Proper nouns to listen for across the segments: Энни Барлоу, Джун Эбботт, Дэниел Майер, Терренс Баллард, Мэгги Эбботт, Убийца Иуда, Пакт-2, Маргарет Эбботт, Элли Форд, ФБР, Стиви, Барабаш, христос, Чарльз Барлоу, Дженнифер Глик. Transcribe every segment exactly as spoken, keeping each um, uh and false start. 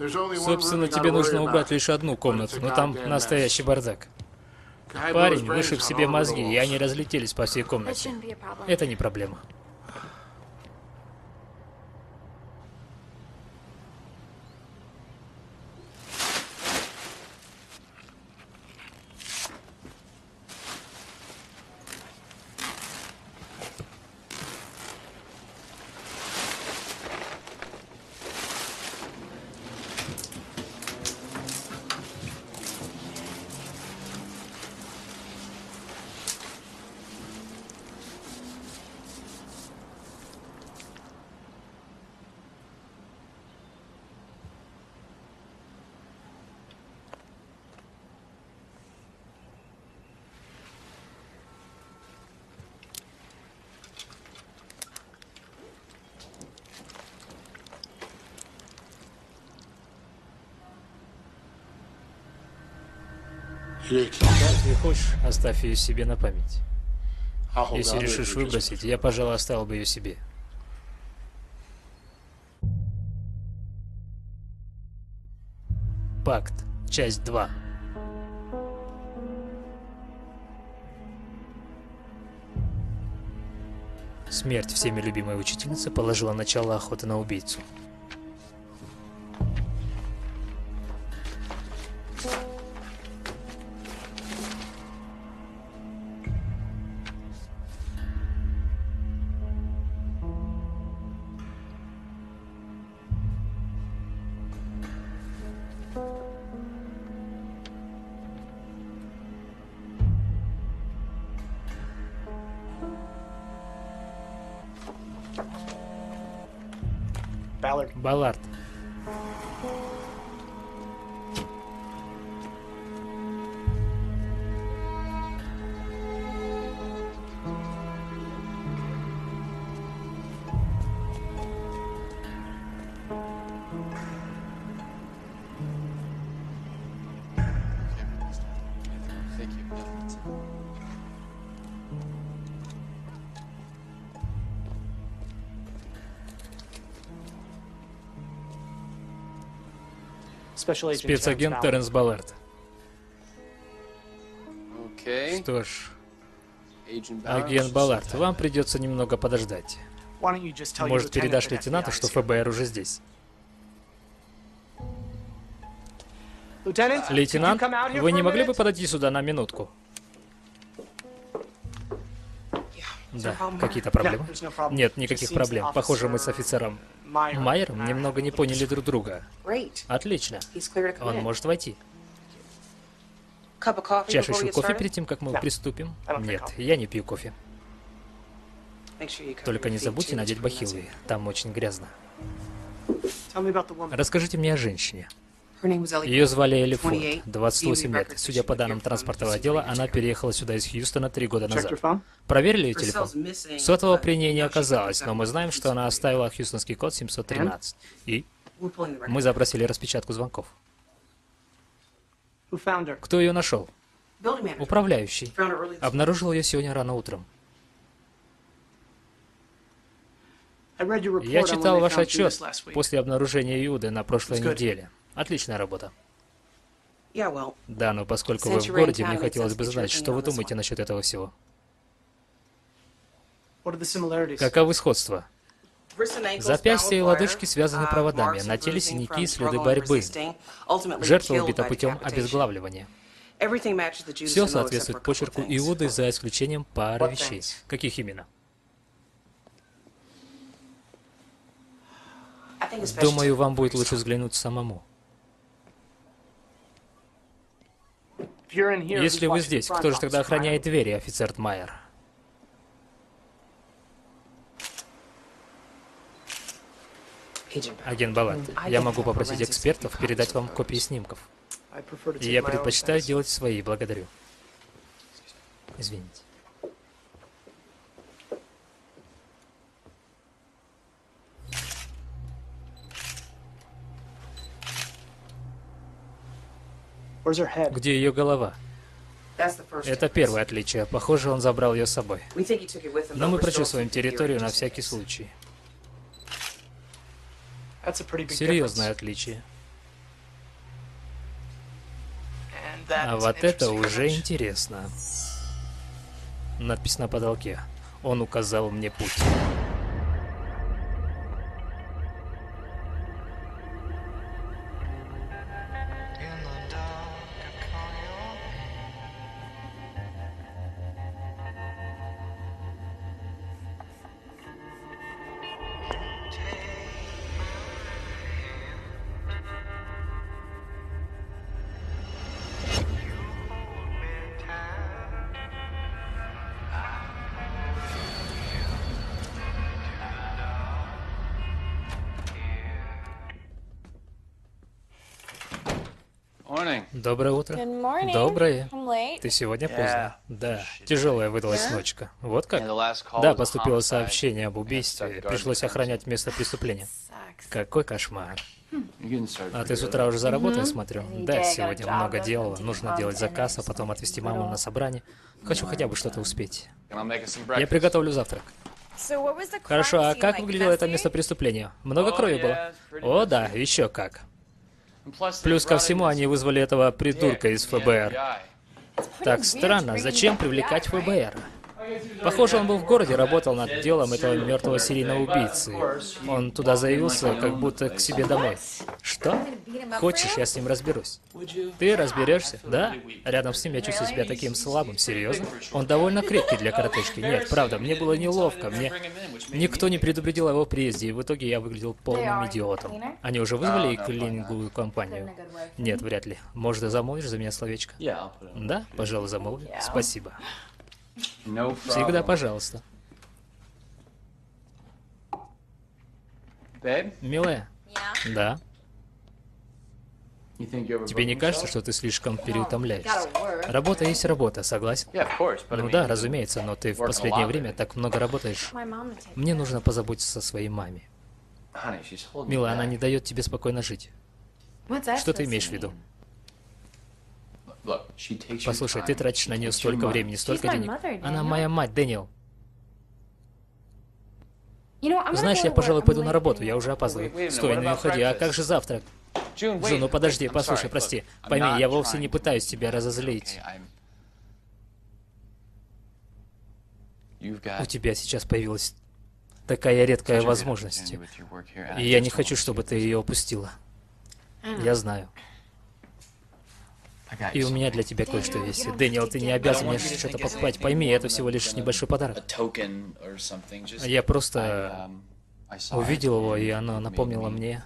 Собственно, тебе нужно убрать лишь одну комнату, но там настоящий бардак. Парень вышиб себе мозги, и они разлетелись по всей комнате. Это не проблема. Если хочешь, оставь ее себе на память. Если решишь выбросить, я, пожалуй, оставил бы ее себе. Пакт. Часть два. Смерть всеми любимой учительницы положила начало охоты на убийцу. Баллард. Спецагент Терренс Баллард. Что ж, агент Баллард, вам придется немного подождать. Может, передашь лейтенанту, что ФБР уже здесь? Лейтенант, вы не могли бы подойти сюда на минутку? Да, какие-то проблемы? Нет, никаких проблем. Похоже, мы с офицером Майером немного не поняли друг друга. Отлично. Он может войти. Чашечку кофе перед тем, как мы приступим? Нет, я не пью кофе. Только не забудьте надеть бахилы. Там очень грязно. Расскажите мне о женщине. Ее звали Элли Форд, двадцать восемь лет. Судя по данным транспортного отдела, она переехала сюда из Хьюстона три года назад. Проверили ее телефон? Сотового при ней не оказалось, но мы знаем, что она оставила хьюстонский код семь один три. И мы запросили распечатку звонков. Кто ее нашел? Управляющий. Обнаружил ее сегодня рано утром. Я читал ваш отчет после обнаружения Иуды на прошлой неделе. Отличная работа. Да, но поскольку вы в городе, мне хотелось бы знать, что вы думаете насчет этого всего. Каковы сходства? Запястья и лодыжки связаны проводами, на теле синяки и следы борьбы. Жертва убита путем обезглавливания. Все соответствует почерку Иуды за исключением пары вещей. Каких именно? Думаю, вам будет лучше взглянуть самому. Если вы здесь, кто же тогда охраняет двери, офицер Майер? Агент Баллард, я могу попросить экспертов передать вам копии снимков. Я предпочитаю делать свои, благодарю. Извините. Где ее голова? Это первое отличие. Похоже, он забрал ее с собой. Но мы прочесываем территорию на всякий случай. Серьезное отличие. А вот это уже интересно. Надпись на потолке. Он указал мне путь. Доброе утро. Доброе. Ты сегодня поздно. Да. Тяжелая выдалась ночка. Вот как? Да, поступило сообщение об убийстве. Пришлось охранять место преступления. Какой кошмар. А ты с утра уже заработал, смотрю? Да, сегодня много делала. Нужно делать заказ, а потом отвезти маму на собрание. Хочу хотя бы что-то успеть. Я приготовлю завтрак. Хорошо, а как выглядело это место преступления? Много крови было? О, да, еще как. Плюс ко всему, они вызвали этого придурка из эф бэ эр. Так странно, зачем привлекать эф бэ эр? Похоже, он был в городе, работал над делом этого мертвого серийного убийцы. Он туда заявился, как будто к себе домой. Что? Хочешь, я с ним разберусь? Ты разберешься? Да? Рядом с ним я чувствую себя таким слабым, серьезно? Он довольно крепкий для коротышки. Нет, правда, мне было неловко. Мне... Никто не предупредил о его приезде, и в итоге я выглядел полным идиотом. Они уже вызвали клининговую компанию? Нет, вряд ли. Может, ты замолвишь за меня словечко? Да? Пожалуй, замолви. Спасибо. Всегда, пожалуйста. Милая? Yeah. Да. Тебе не кажется, что ты слишком переутомляешься? Работа есть работа, согласен? Ну да, разумеется, но ты в последнее время так много работаешь. Мне нужно позаботиться о своей маме. Милая, она не дает тебе спокойно жить. Что ты имеешь в виду? Послушай, ты тратишь на нее столько времени, столько денег. Она моя мать, Дэниел. Знаешь, я, пожалуй, пойду на работу, я уже опаздываю. Стой, не уходи, а как же завтрак? Джун, ну подожди, послушай, прости. Пойми, я вовсе не пытаюсь тебя разозлить. У тебя сейчас появилась такая редкая возможность. И я не хочу, чтобы ты ее упустила. Я знаю. И у меня для тебя кое-что есть. Дэниел, ты не обязан мне что-то покупать. Пойми, это всего лишь небольшой подарок. Я просто увидел его, и оно напомнило мне...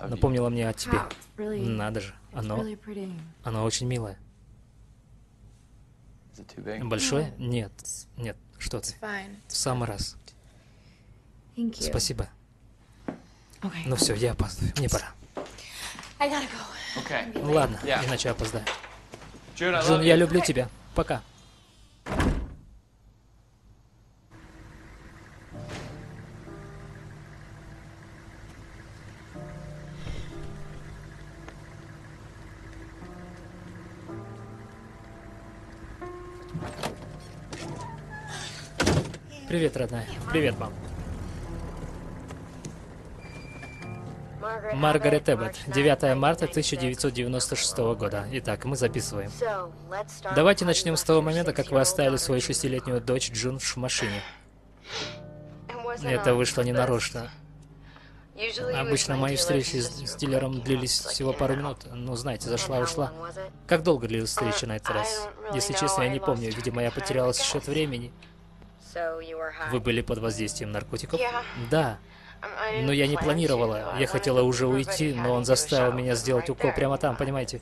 Напомнило мне о тебе. Надо же. Оно... Оно очень милое. Большое? Нет. Нет. Что ты? В самый раз. Спасибо. Ну все, я опаздываю. Мне пора. Ладно, иначе опоздаю. Джун, я люблю тебя. Пока. Привет, родная. Привет, мам. Маргарет Эбботт, девятое марта тысяча девятьсот девяносто шестого года. Итак, мы записываем. Давайте начнем с того момента, как вы оставили свою шестилетнюю дочь Джун в машине. Это вышло ненарочно. Обычно мои встречи с дилером длились всего пару минут, но знаете, зашла-ушла. Как долго длилась встреча на этот раз? Если честно, я не помню, видимо, я потеряла счет времени. Вы были под воздействием наркотиков? Да. Но я не планировала. Я хотела уже уйти, но он заставил меня сделать укол прямо там, понимаете?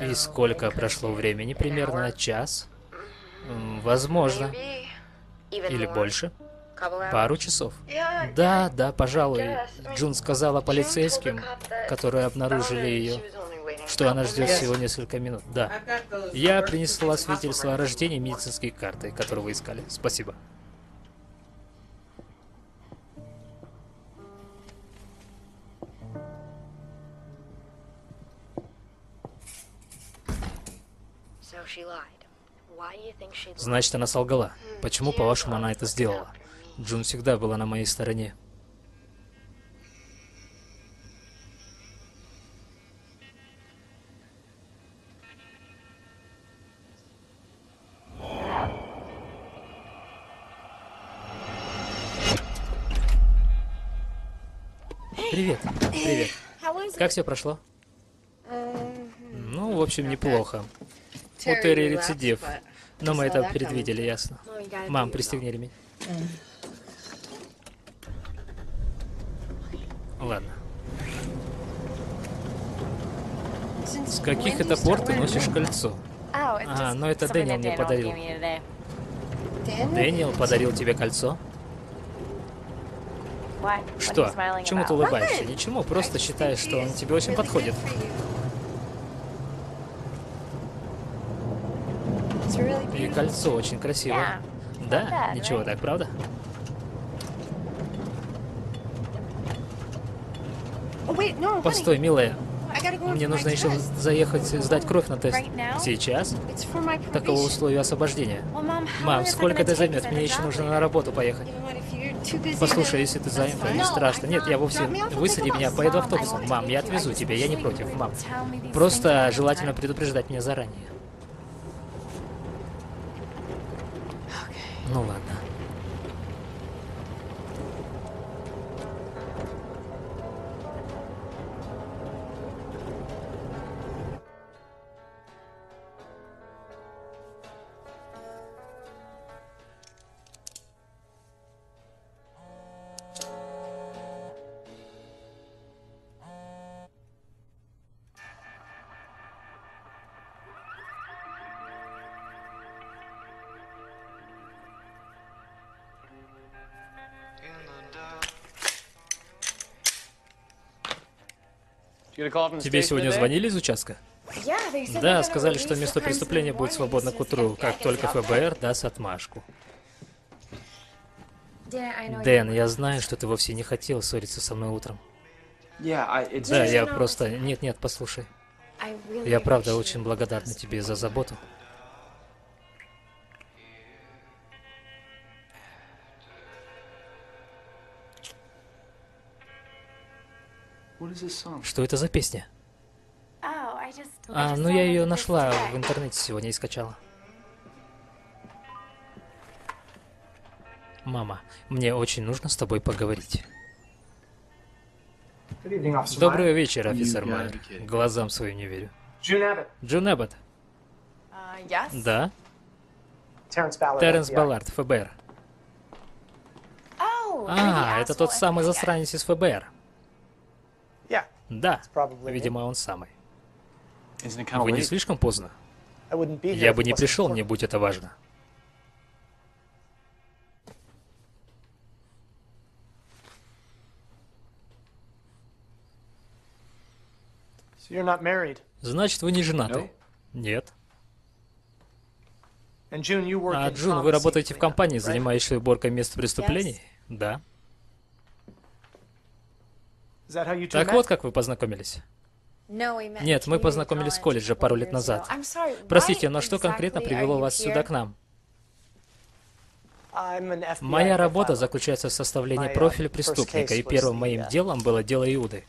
И сколько прошло времени? Примерно час? Возможно. Или больше? Пару часов. Да, да, пожалуй. Джун сказала полицейским, которые обнаружили ее, что она ждет всего несколько минут. Да. Я принесла свидетельство о рождении и медицинские карты, которые вы искали. Спасибо. Значит, она солгала. Почему, по-вашему, она это сделала? Джун всегда была на моей стороне. Привет. Привет. Как все прошло? Ну, в общем, неплохо. У Терри рецидив. Но мы это предвидели, ясно. Мам, пристегни ремень. Ладно. С каких это пор ты носишь кольцо? А, ну это Дэниел мне подарил. Дэниел подарил тебе кольцо? Что? Чему ты улыбаешься? Ничему, просто считаешь, что он тебе очень подходит. И кольцо очень красивое. Да? Ничего так, правда? Постой, милая. Мне нужно еще заехать сдать кровь на тест. Сейчас? Таково условие освобождения. Мам, сколько это займет? Мне еще нужно на работу поехать. Послушай, если ты занята, не страшно. Нет, я вовсе... Высади меня, поеду автобусом. Мам, я отвезу тебя, я не против, мам. Просто желательно предупреждать меня заранее. Ну ладно. Тебе сегодня звонили из участка? Да, сказали, что место преступления будет свободно к утру, как только ФБР даст отмашку. Дэн, я знаю, что ты вовсе не хотел ссориться со мной утром. Да, я просто... Нет, нет, послушай. Я правда очень благодарна тебе за заботу. Что это за песня? А, ну я ее нашла в интернете сегодня и скачала. Мама, мне очень нужно с тобой поговорить. Добрый вечер, офицер Майер. Глазам своим не верю. Джун Эбботт. Да? Терренс Баллард, ФБР. А, это тот самый засранец из ФБР. Да, видимо, он самый. Вы не слишком поздно? Я бы не пришел, мне будь это важно. Значит, вы не женаты? Нет. А, Джун, вы работаете в компании, занимающейся уборкой мест преступлений? Да. Так вот, как вы познакомились? Нет, мы познакомились в колледже пару лет назад. Простите, но что конкретно привело вас сюда к нам? Моя работа заключается в составлении профиля преступника, и первым моим делом было дело Иуды.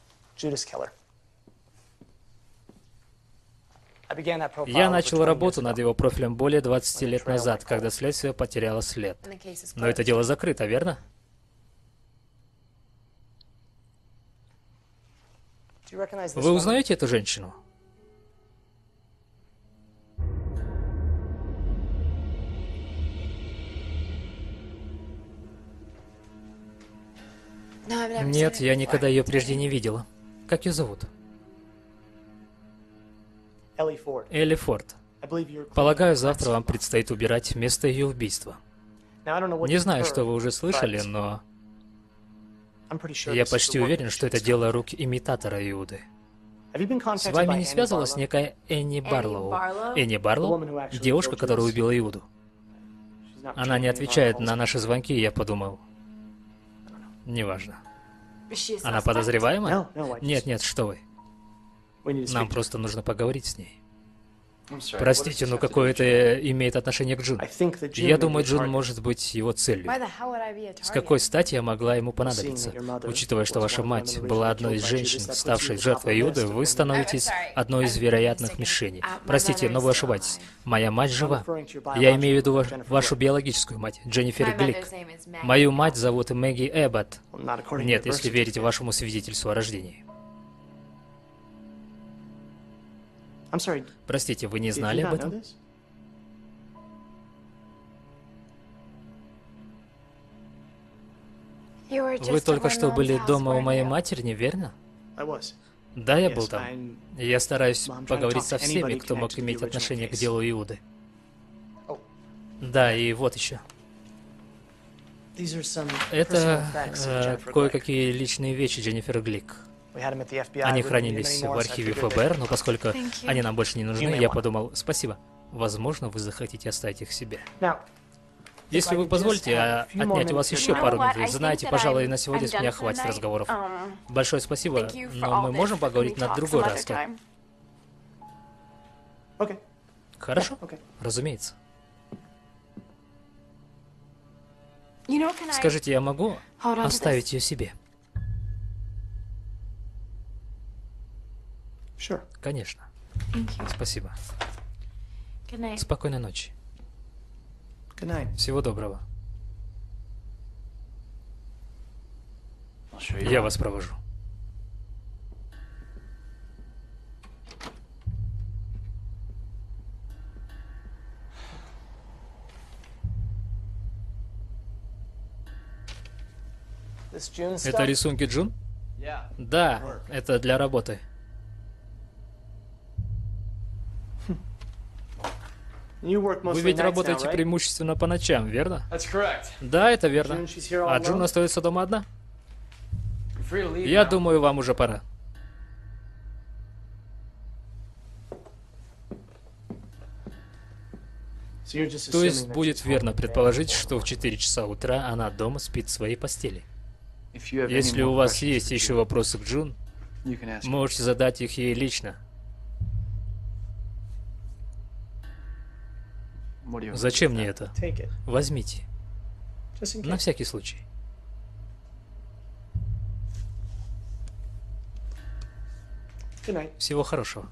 Я начал работу над его профилем более двадцати лет назад, когда следствие потеряло след. Но это дело закрыто, верно? Вы узнаете эту женщину? Нет, я никогда ее прежде не видела. Как ее зовут? Элли Форд. Полагаю, завтра вам предстоит убирать место ее убийства. Не знаю, что вы уже слышали, но... Я почти уверен, что это дело рук имитатора Иуды. С вами не связывалась некая Энни Барлоу? Энни Барлоу? Девушка, которая убила Иуду. Она не отвечает на наши звонки, я подумал. Неважно. Она подозреваема? Нет, нет, что вы. Нам просто нужно поговорить с ней. Простите, но какое это имеет отношение к Джун? Я думаю, Джун может быть его целью. С какой стати я могла ему понадобиться? Учитывая, что ваша мать была одной из женщин, ставшей жертвой Иуды, вы становитесь одной из вероятных мишеней. Простите, но вы ошибаетесь. Моя мать жива. Я имею в виду вашу биологическую мать, Дженнифер Глик. Мою мать зовут Мэгги Эбботт. Нет, если верить вашему свидетельству о рождении. Простите, вы не знали об этом? Вы только что были дома у моей матери, не верно? Да, я был там. Я стараюсь поговорить со всеми, кто мог иметь отношение к делу Иуды. Да, и вот еще. Это э, кое-какие личные вещи Дженнифер Глик. Они хранились в архиве эф бэ эр, но поскольку они нам больше не нужны, я подумал, спасибо. Возможно, вы захотите оставить их себе. Если вы позволите отнять у вас еще пару минут, знаете, пожалуй, на сегодня с меня хватит разговоров. Большое спасибо, но мы можем поговорить на другой раз. Хорошо? Разумеется. Скажите, я могу оставить ее себе? Конечно. Спасибо. Спокойной ночи. Всего доброго. Я вас провожу. Это рисунки Джун? Да, это для работы. Вы ведь работаете преимущественно по ночам, верно? Да, это верно. А Джун остается дома одна? Я думаю, вам уже пора. То есть будет верно предположить, что в четыре часа утра она дома спит в своей постели. Если у вас есть еще вопросы к Джун, можете задать их ей лично. Зачем мне это? Возьмите. На всякий случай. Всего хорошего.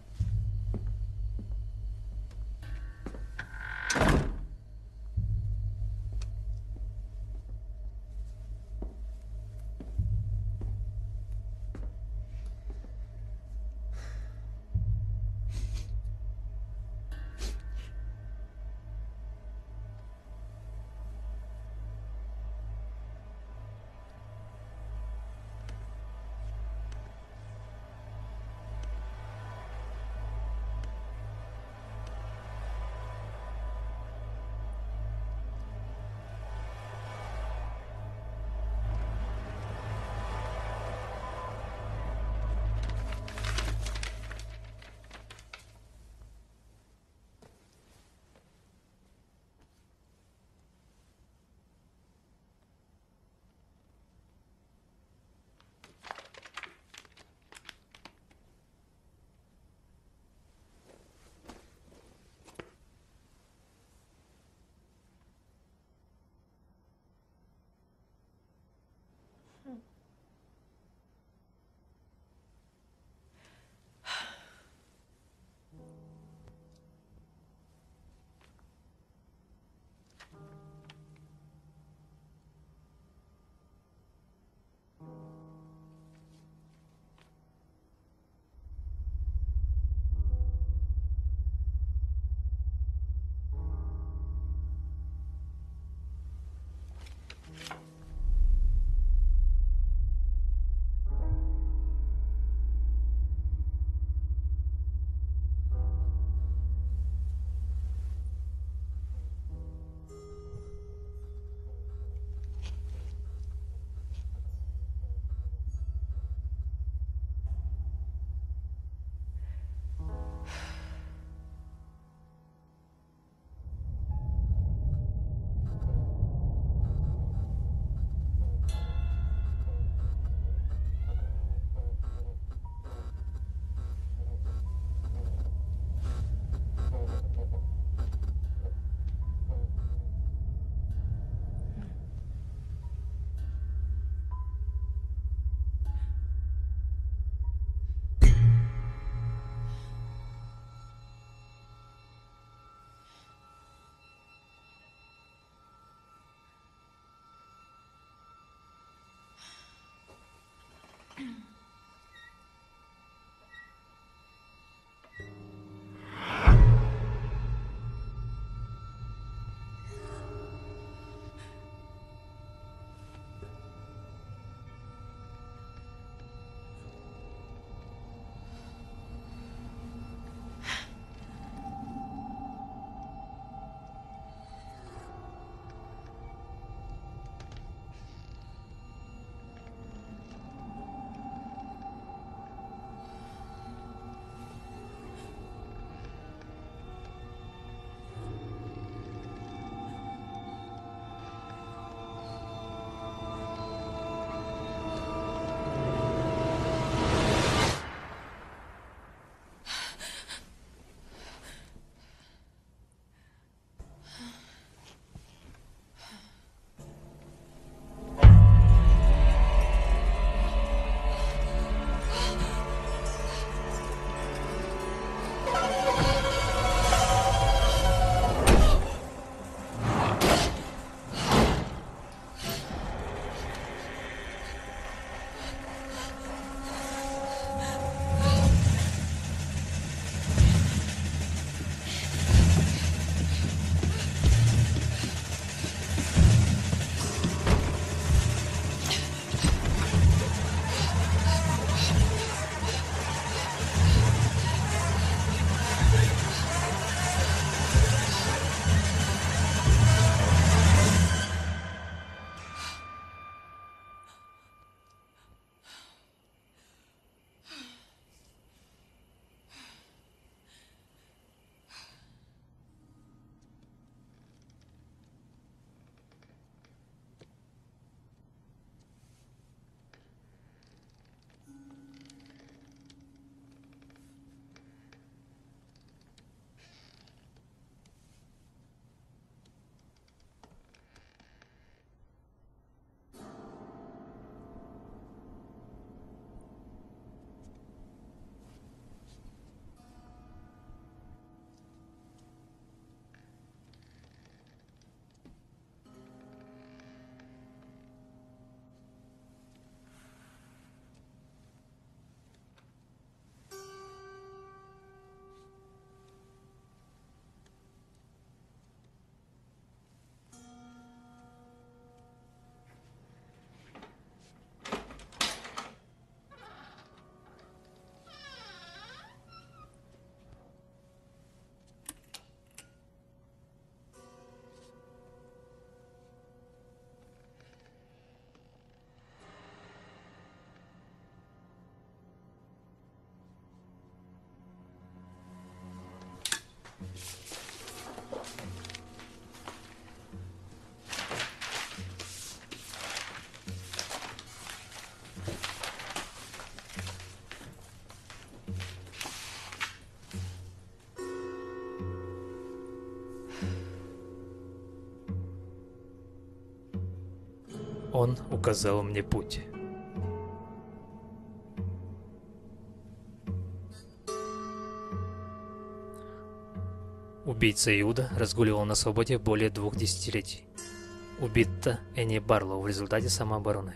Он указал мне путь. Убийца Иуда разгуливал на свободе более двух десятилетий. Убита Энни Барлоу в результате самообороны.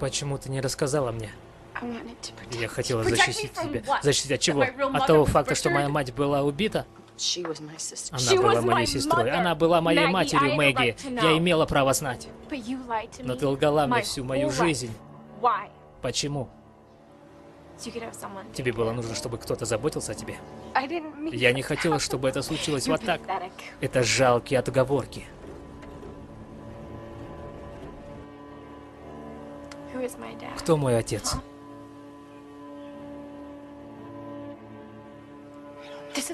Почему ты не рассказала мне? Я хотела защитить тебя. Защитить от чего? От того факта, что моя мать была убита? Она была моей сестрой. Она была моей матерью, Мэгги. Я имела право знать. Но ты лгала мне всю мою жизнь. Почему? Тебе было нужно, чтобы кто-то заботился о тебе? Я не хотела, чтобы это случилось вот так. Это жалкие отговорки. Кто мой отец?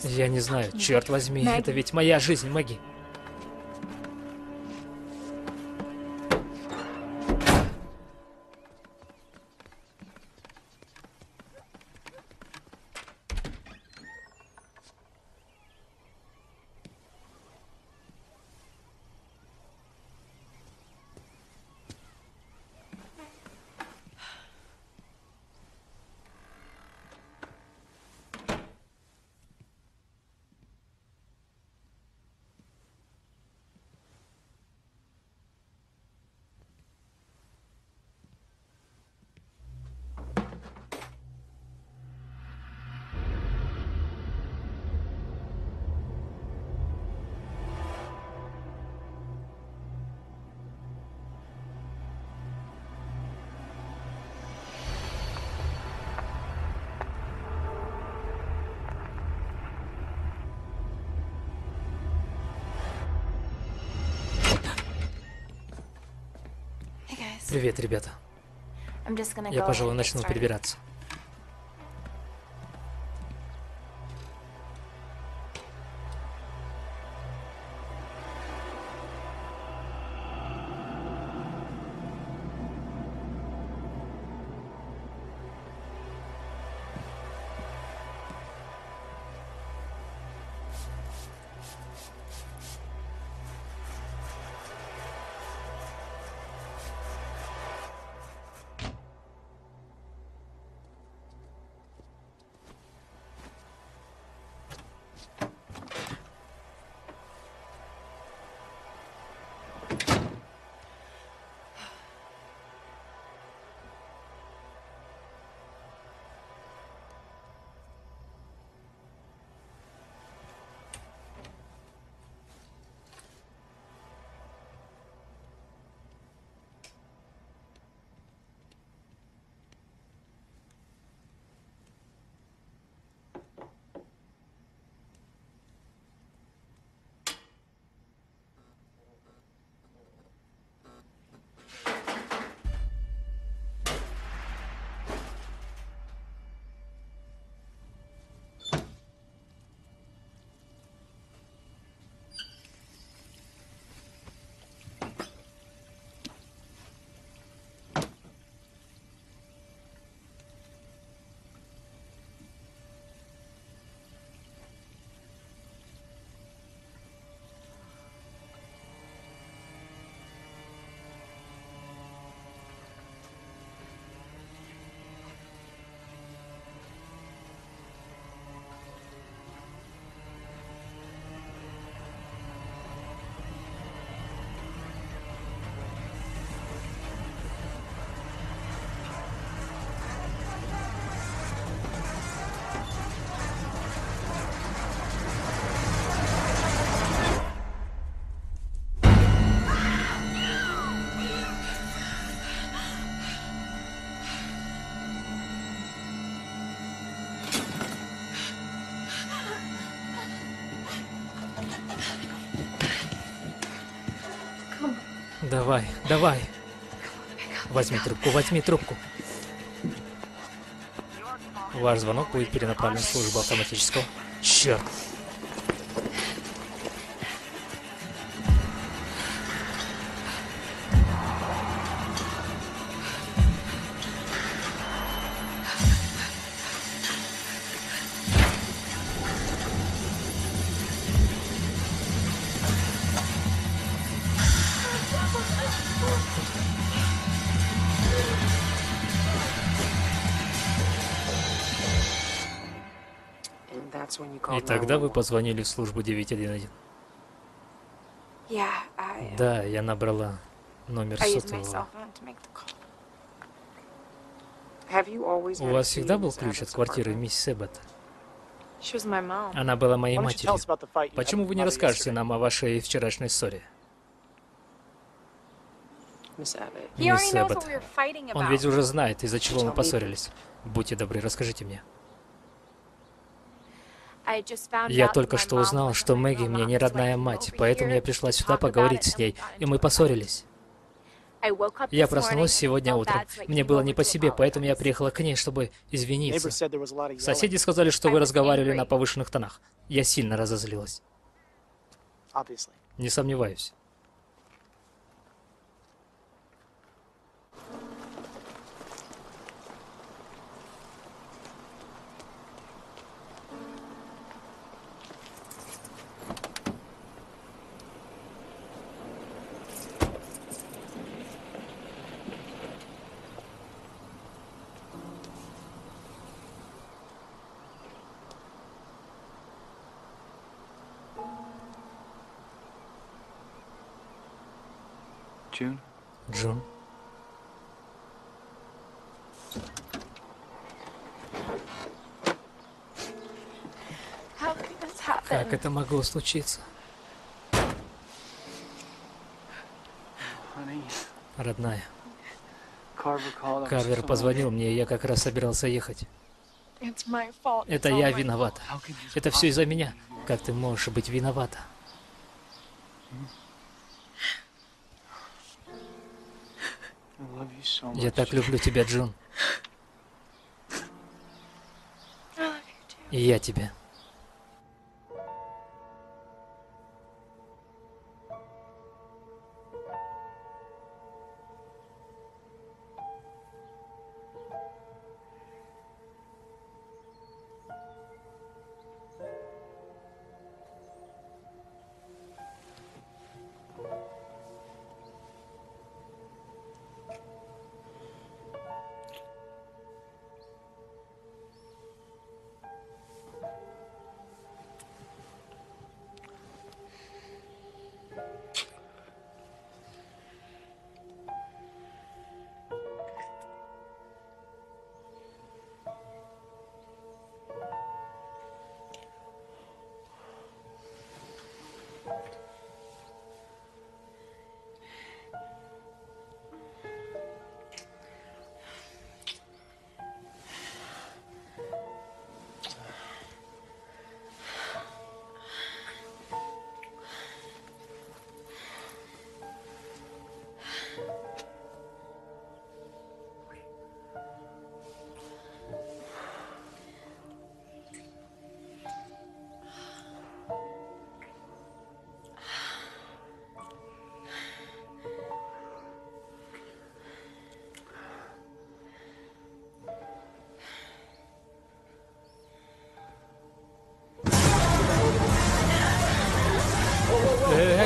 Я не знаю, черт возьми, это ведь моя жизнь, Мэгги. Привет, ребята. Я, пожалуй, начну перебираться. Давай, давай. Возьми трубку, возьми трубку. Ваш звонок будет перенаправлен в службу автоматического. Черт. И тогда вы позвонили в службу девять один один. Yeah, I... Да, я набрала номер сотового. У вас всегда был ключ от квартиры мисс Эбботт? Она была моей матерью. Почему вы не расскажете нам о вашей вчерашней ссоре? Мисс Эбботт, он ведь уже знает, из-за чего мы поссорились. Будьте добры, расскажите мне. Я только что узнал, что Мэгги мне не родная мать, поэтому я пришла сюда поговорить с ней, и мы поссорились. Я проснулась сегодня утром. Мне было не по себе, поэтому я приехала к ней, чтобы извиниться. Соседи сказали, что вы разговаривали на повышенных тонах. Я сильно разозлилась. Не сомневаюсь. Джун. Как это могло случиться? Родная. Карвер позвонил мне, и я как раз собирался ехать. Это я виновата. Это все из-за меня. Как ты можешь быть виновата? Я так люблю тебя, Джун. И я тебя.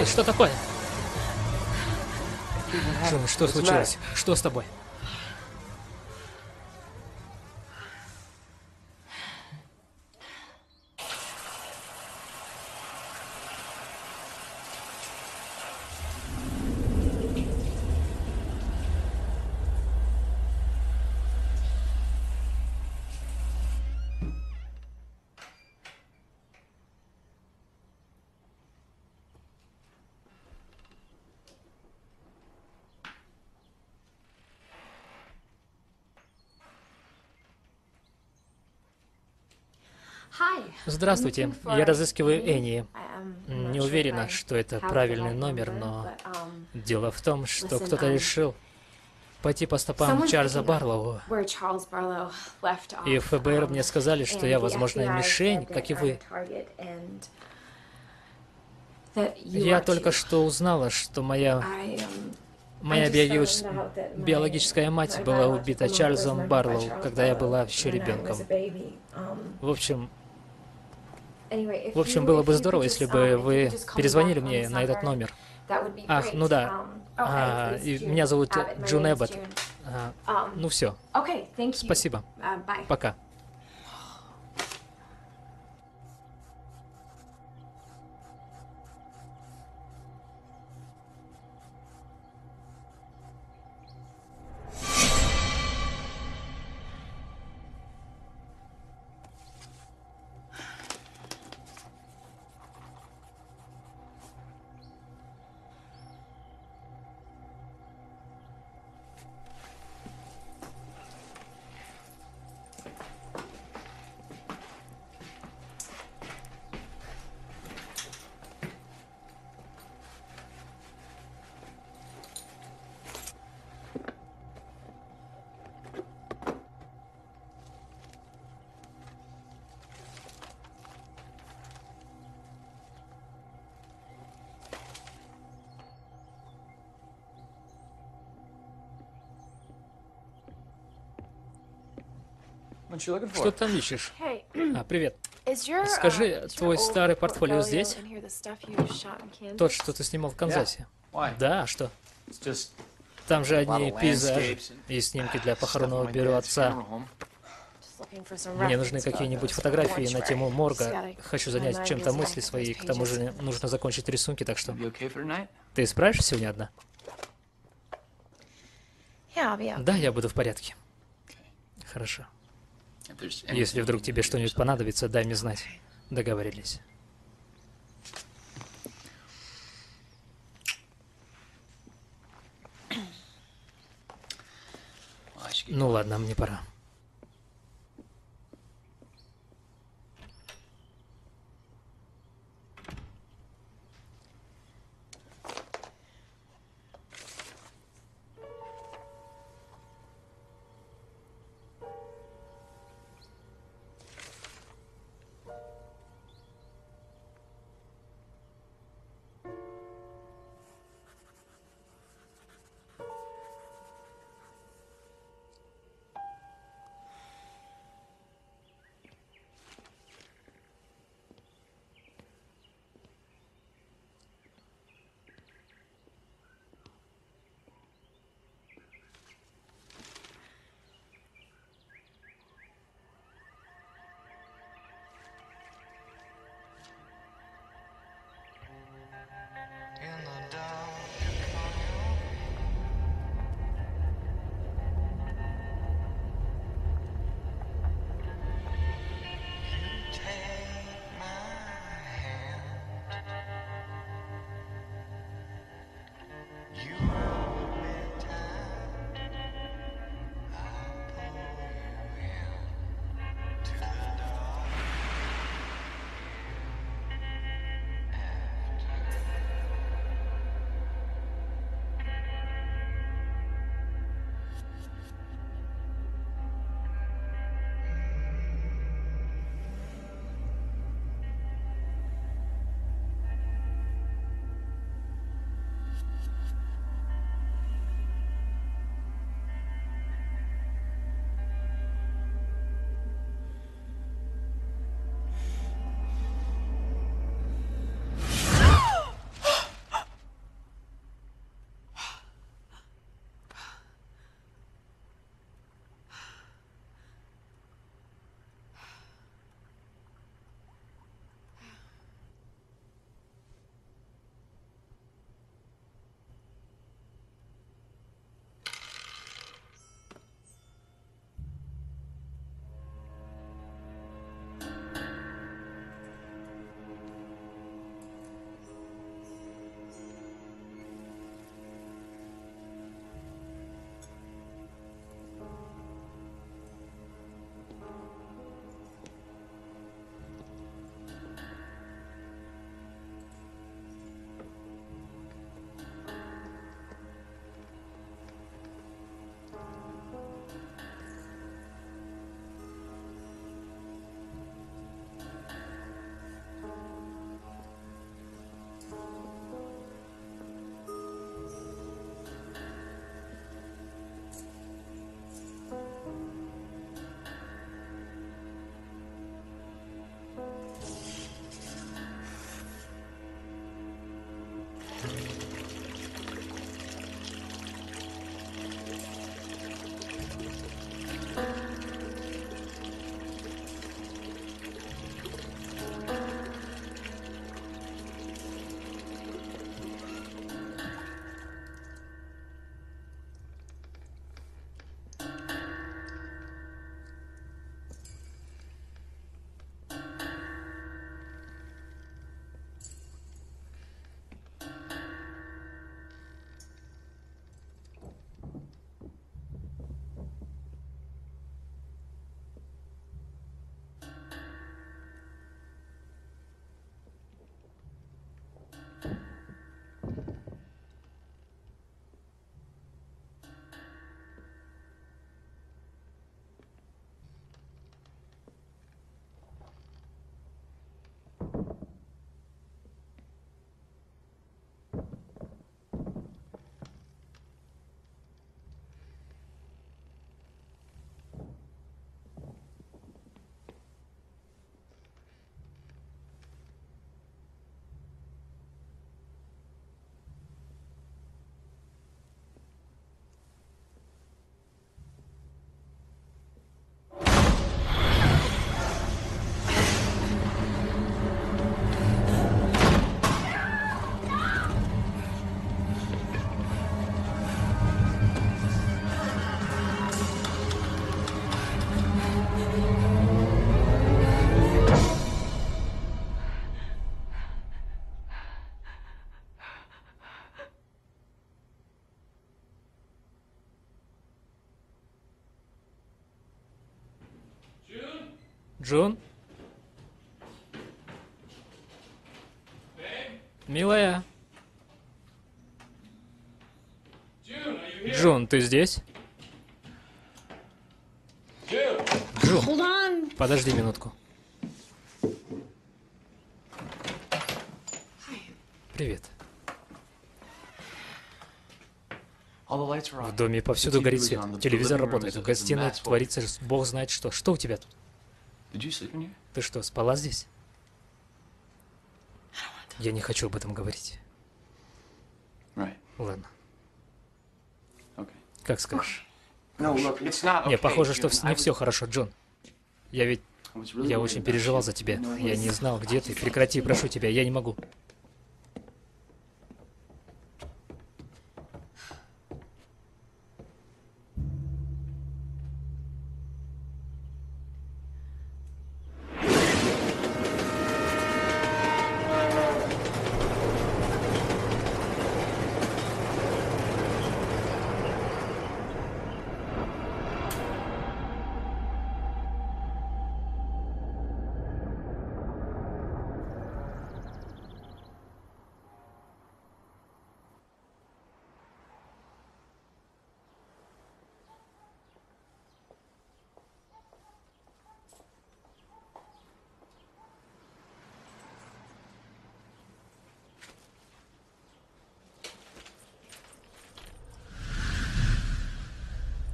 Что такое? Джон, что случилось? Что с тобой? Здравствуйте, я разыскиваю Энни. Не уверена, что это правильный номер, но Дело в том, что кто-то решил пойти по стопам Чарльза Барлоу. И эф бэ эр мне сказали, что я возможная мишень, как и вы. Я только что узнала, что моя, моя биологическая мать была убита Чарльзом Барлоу, когда я была еще ребенком. В общем, в общем, было бы здорово, если бы вы перезвонили мне на этот номер. Ах, ну да. А, и меня зовут Джун Эбботт. А, ну все. Спасибо. Пока. Что ты там ищешь? А, привет. Скажи, твой старый портфолио здесь? Тот, что ты снимал в Канзасе? Да, что? Там же одни пейзажи и снимки для похоронного бюро отца. Мне нужны какие-нибудь фотографии на тему морга. Хочу занять чем-то мысли свои, к тому же нужно закончить рисунки, так что... Ты справишься сегодня одна? Да, я буду в порядке. Хорошо. Если вдруг тебе что-нибудь понадобится, дай мне знать. Договорились. Ну ладно, мне пора. Джун? Милая? Джун, ты здесь? Джун, подожди минутку. Привет. В доме повсюду горит свет. Телевизор работает. В гостиной творится бог знает что. Что у тебя тут? Ты что, спала здесь? Я не хочу об этом говорить. Ладно. Как скажешь. Нет, похоже, что не все хорошо, Джон. Я ведь... Я очень переживал за тебя. Я не знал, где ты. Прекрати, прошу тебя. Я не могу.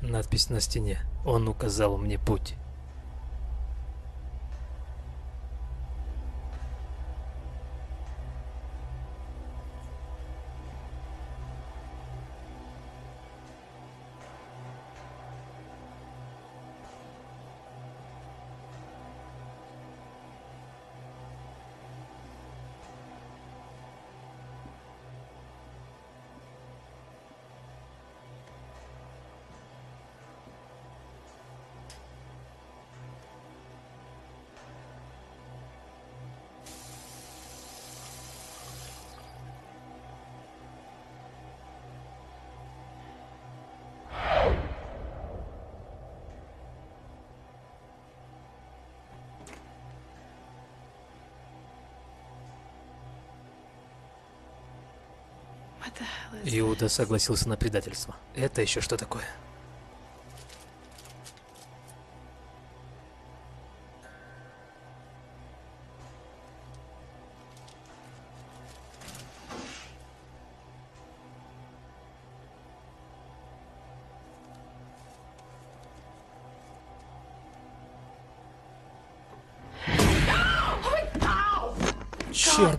Надпись на стене. Он указал мне путь. Иуда согласился на предательство. Это еще что такое?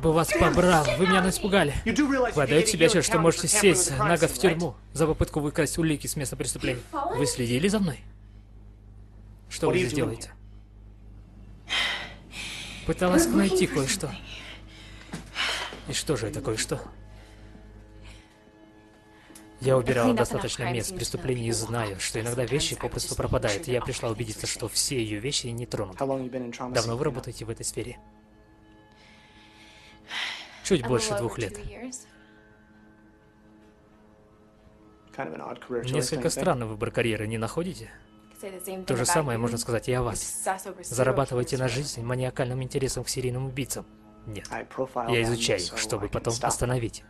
Бы вас побрал, вы меня испугали. Вы отдаете себе отчет, что можете сесть на год в тюрьму за попытку выкрасть улики с места преступления. Вы следили за мной? Что вы здесь делаете? Пыталась найти кое-что. И что же это кое-что? Я убирала достаточно мест преступлений и знаю, что иногда вещи попросту пропадают. Я пришла убедиться, что все ее вещи не тронуты. Давно вы работаете в этой сфере? Чуть больше двух лет. Несколько странный выбор карьеры, не находите? То же самое можно сказать и о вас. Зарабатываете на жизнь маниакальным интересом к серийным убийцам. Нет, я изучаю их, чтобы потом остановить.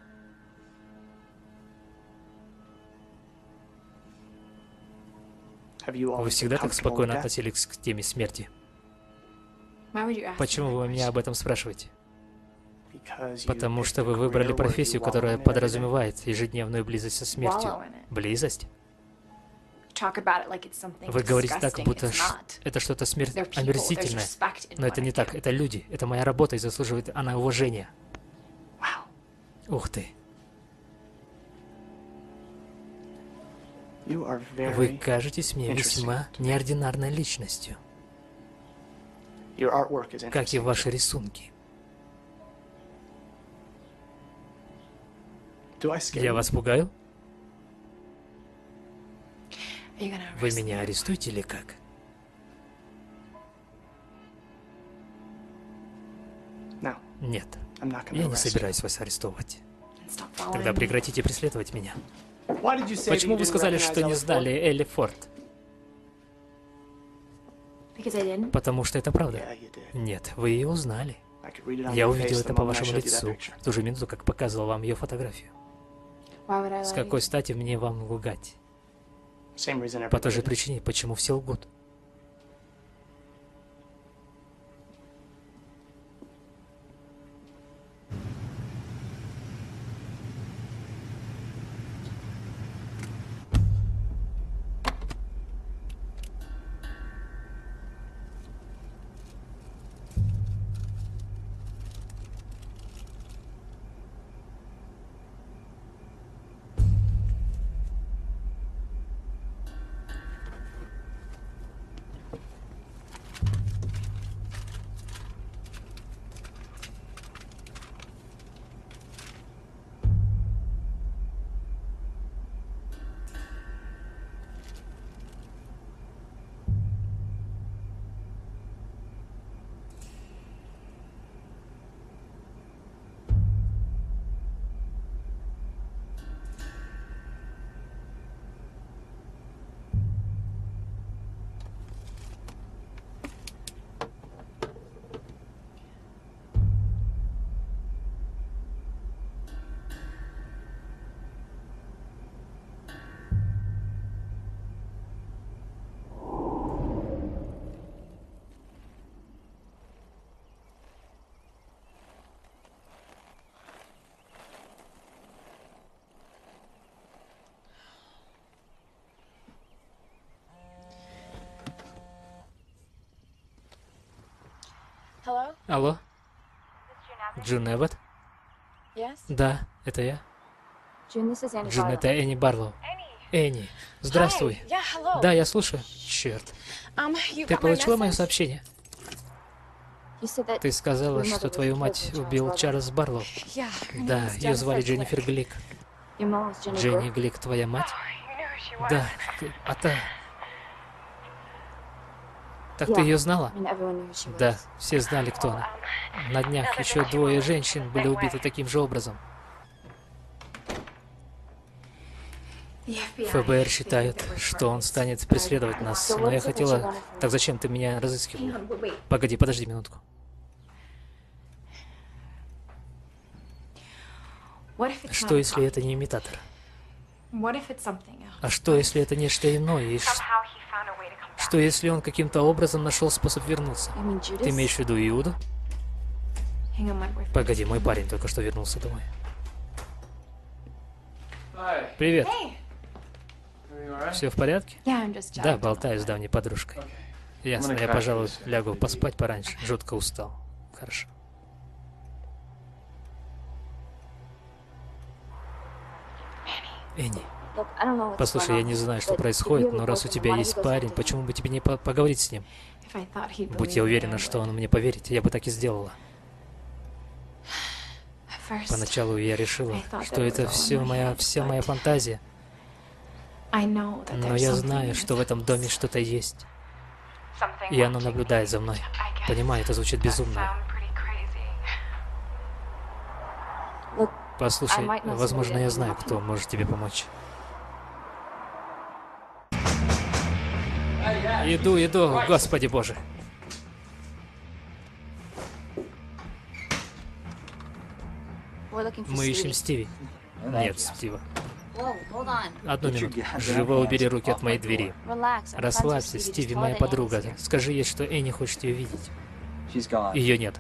Вы всегда так спокойно относились к теме смерти? Почему вы меня об этом спрашиваете? Потому что вы выбрали профессию, которая подразумевает ежедневную близость со смертью. Близость? Вы говорите так, будто это что-то смерть омерзительное. Но это не так. Это люди. Это моя работа, и заслуживает она уважения. Ух ты. Вы кажетесь мне весьма неординарной личностью. Как и ваши рисунки. Я вас пугаю? Вы меня арестуете или как? Нет, я не собираюсь вас арестовывать. Тогда прекратите преследовать меня. Почему вы сказали, что не знали Элли Форд? Потому что это правда. Нет, вы ее узнали. Я увидел это по вашему лицу, в ту же минуту, как показывал вам ее фотографию. С какой стати мне вам лгать? По той же причине, почему все лгут. Алло? Джун Эбботт? Да, это я. Джун, это Энни Барлоу. Энни, здравствуй. Да, я слушаю. Черт. Ты получила мое сообщение? Ты сказала, что твою мать убил Чарльз Барлоу. Да, ее звали Дженнифер Глик. Дженни Глик твоя мать? Да, а та... Так ты ее знала? Да, все знали, кто она. На днях еще двое женщин были убиты таким же образом. ФБР считает, что он станет преследовать нас, но я хотела... Так зачем ты меня разыскивала? Погоди, подожди минутку. Что, если это не имитатор? А что, если это нечто иное? И ш... Что если он каким-то образом нашел способ вернуться? Ты имеешь в виду Иуду? Погоди, мой парень только что вернулся домой. Привет. Все в порядке? Да, болтаю с давней подружкой. Ясно, я, пожалуй, лягу поспать пораньше. Жутко устал. Хорошо. Энни. Послушай, я не знаю, что происходит, но раз у тебя есть парень, почему бы тебе не по поговорить с ним? Будь я уверена, что он мне поверит, я бы так и сделала. Поначалу я решила, что это все моя, вся моя фантазия. Но я знаю, что в этом доме что-то есть. И оно наблюдает за мной. Понимаю, это звучит безумно. Послушай, возможно, я знаю, кто может тебе помочь. Иду, иду, Господи Боже. Мы ищем Стиви. Нет, Стива. Одну минуту. Живо убери руки от моей двери. Расслабься, Стиви, моя подруга. Скажи ей, что Энни хочет ее видеть. Ее нет.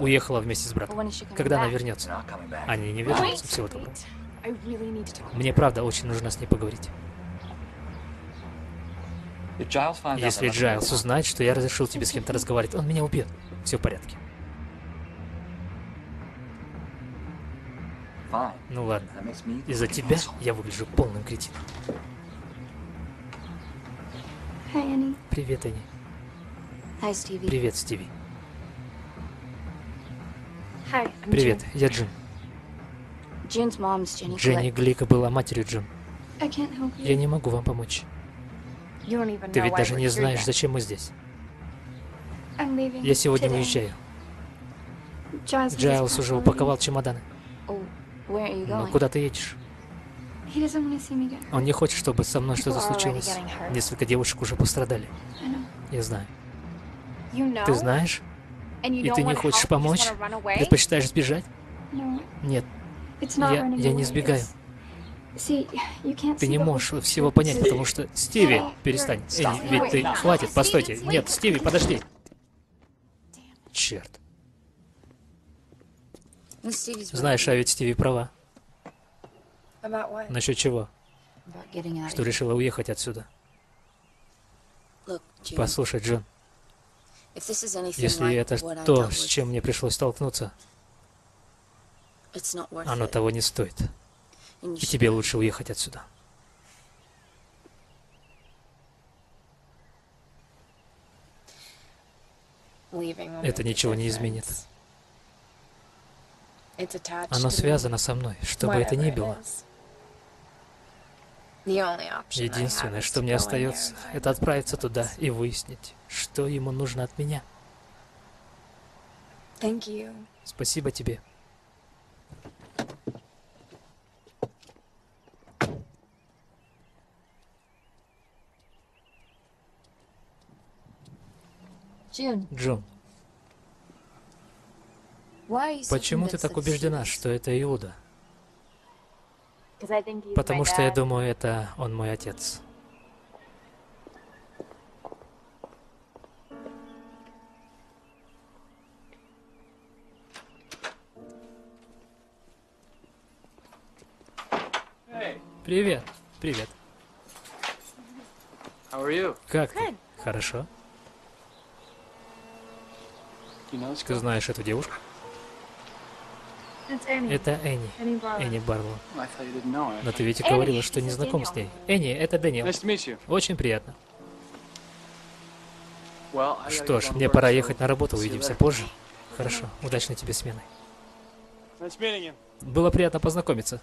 Уехала вместе с братом. Когда она вернется? Они не вернутся, всего доброго. Мне правда очень нужно с ней поговорить. Если Джайлз узнает, что я разрешил тебе с кем-то разговаривать, он меня убьет. Все в порядке. Ну ладно. Из-за тебя я выгляжу полным кретином. Привет, Энни. Привет, Стиви. Привет, я Джин. Дженни Глика была матерью Джин. Я не могу вам помочь. Ты ведь даже не знаешь, зачем мы здесь. Я сегодня уезжаю. Джайлз уже упаковал чемоданы. Но куда ты едешь? Он не хочет, чтобы со мной что-то случилось. Несколько девушек уже пострадали. Я знаю. Ты знаешь? И ты не хочешь помочь? Предпочитаешь сбежать? Нет. Я, я не сбегаю. Ты не можешь всего понять, потому что... Стиви, перестань. Эй, ведь ты... Хватит, постойте. Нет, Стиви, подожди. Черт. Знаешь, а ведь Стиви права. Насчет чего? Что решила уехать отсюда. Послушай, Джон. Если это то, с чем мне пришлось столкнуться, оно того не стоит. И тебе лучше уехать отсюда. Это ничего не изменит. Оно связано со мной, что бы это ни было. Единственное, что мне остается, это отправиться туда и выяснить, что ему нужно от меня. Спасибо тебе. Джон, почему ты так убеждена, что это Иуда? Потому что я думаю, это он мой отец. Hey. Привет, привет. How are you? Как ты? Good. Хорошо. Ты знаешь эту девушку? Это Энни. Энни Барлоу. Но ты ведь и говорила, что не знаком с ней. Энни, это Дэниел. Очень приятно. Что ж, мне пора ехать на работу. Увидимся позже. Хорошо. Удачной тебе смены. Было приятно познакомиться.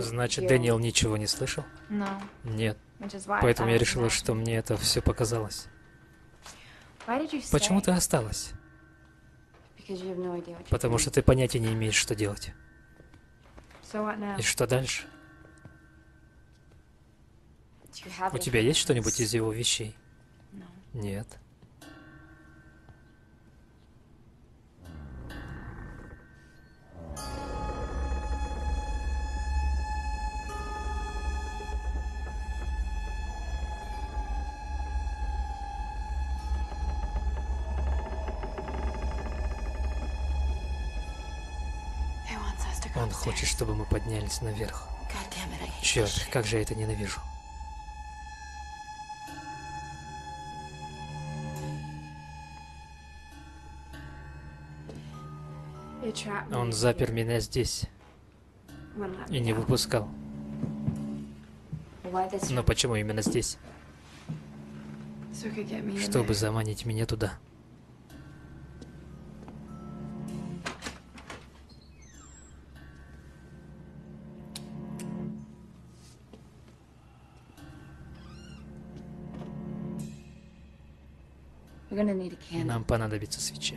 Значит, Дэниел ничего не слышал? Нет. Поэтому я решила, что мне это все показалось. Почему ты осталась? Потому что ты понятия не имеешь, что делать. И что дальше? У тебя есть что-нибудь из его вещей? Нет. Он хочет, чтобы мы поднялись наверх. Черт, как же я это ненавижу. Он запер меня здесь и не выпускал. Но почему именно здесь? Чтобы заманить меня туда. Нам понадобится свеча.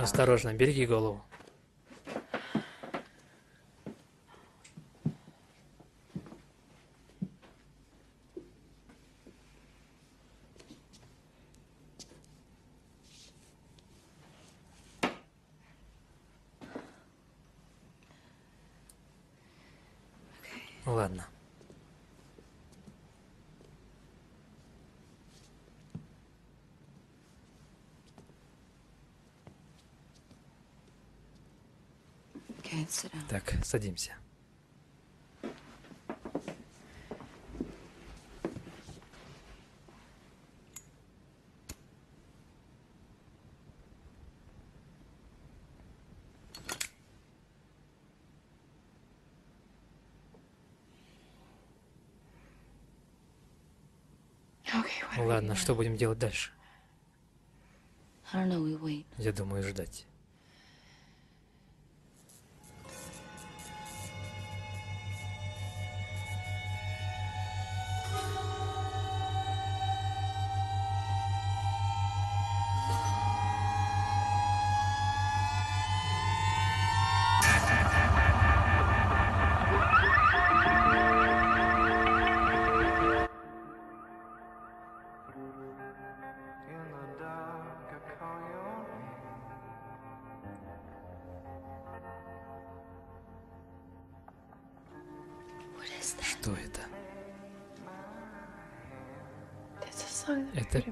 Осторожно, береги голову. Ладно. Так, садимся. Ладно, что будем делать дальше? Я думаю, ждать.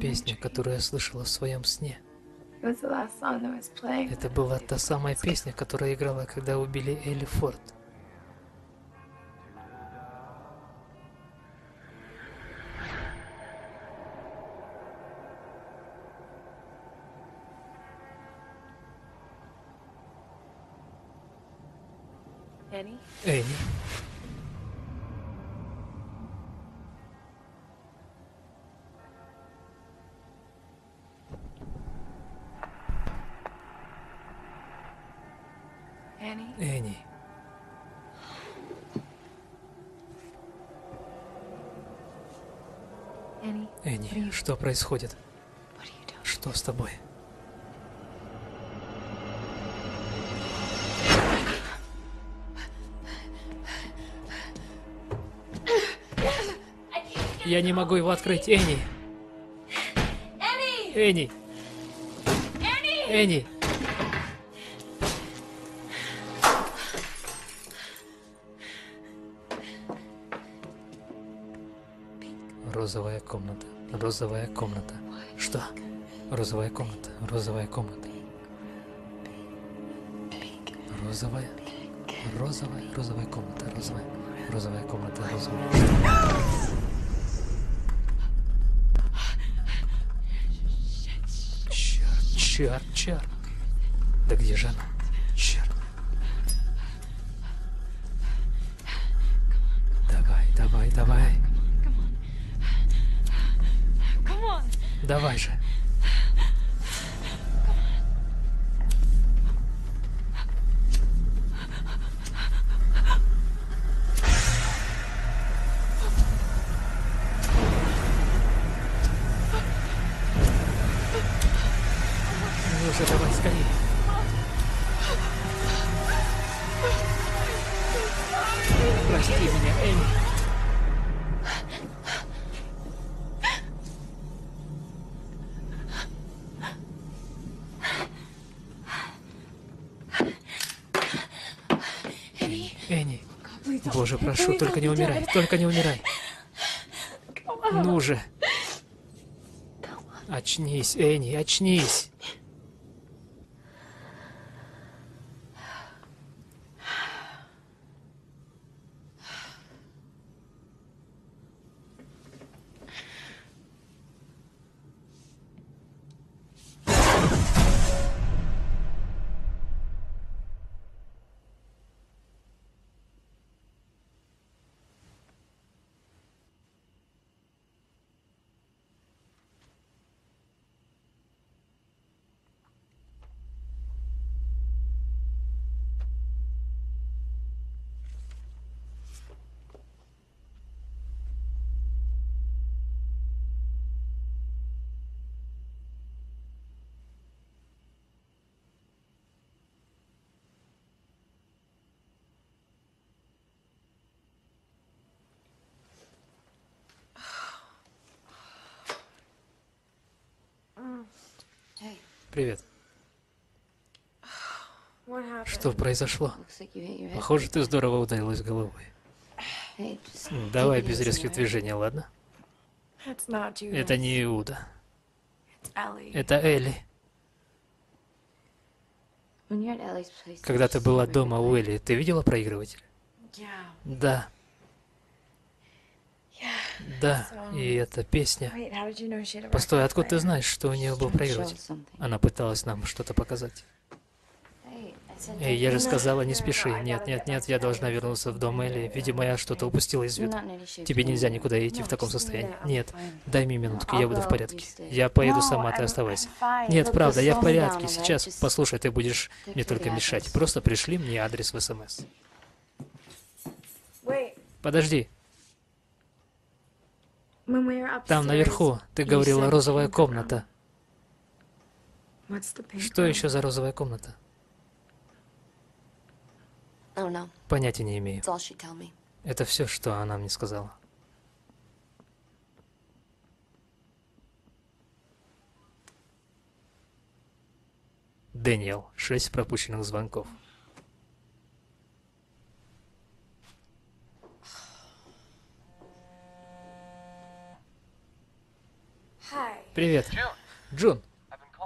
Песня, которую я слышала в своем сне. Это была та самая песня, которая играла, когда убили Элли Форд. Энни. Энни. Энни, что происходит? Что с тобой? Я не могу его открыть, Энни. Энни. Энни. Розовая комната, розовая комната. Что? Розовая комната, розовая комната. Розовая, розовая, розовая комната, розовая, розовая комната, розовая. Черт, черт, черт. Да где же она? Черт. Давай, давай, давай. Давай же. Ну же, давай скорее. Прости меня, Энни. Боже, прошу, только не умирай, только не умирай. Ну же. Очнись, Энни, очнись. Привет. Что произошло? Похоже, ты здорово ударилась головой. Давай без резких движений, ладно? Это не Иуда. Это Элли. Когда ты была дома у Элли, ты видела проигрыватель? Да. Да, и эта песня. Постой, откуда ты знаешь, что у нее был проигрыватель? Она пыталась нам что-то показать. Эй, я же сказала, не спеши. Нет, нет, нет, я должна вернуться в дом Элли. Видимо, я что-то упустила из виду. Тебе нельзя никуда идти в таком состоянии. Нет, дай мне минутку, я буду в порядке. Я поеду сама, ты оставайся. Нет, правда, я в порядке. Сейчас, послушай, ты будешь мне только мешать. Просто пришли мне адрес в СМС. Подожди. Там наверху ты говорила розовая комната. Что еще за розовая комната? Понятия не имею. Это все, что она мне сказала. Дэниел, шесть пропущенных звонков. Привет. Джун,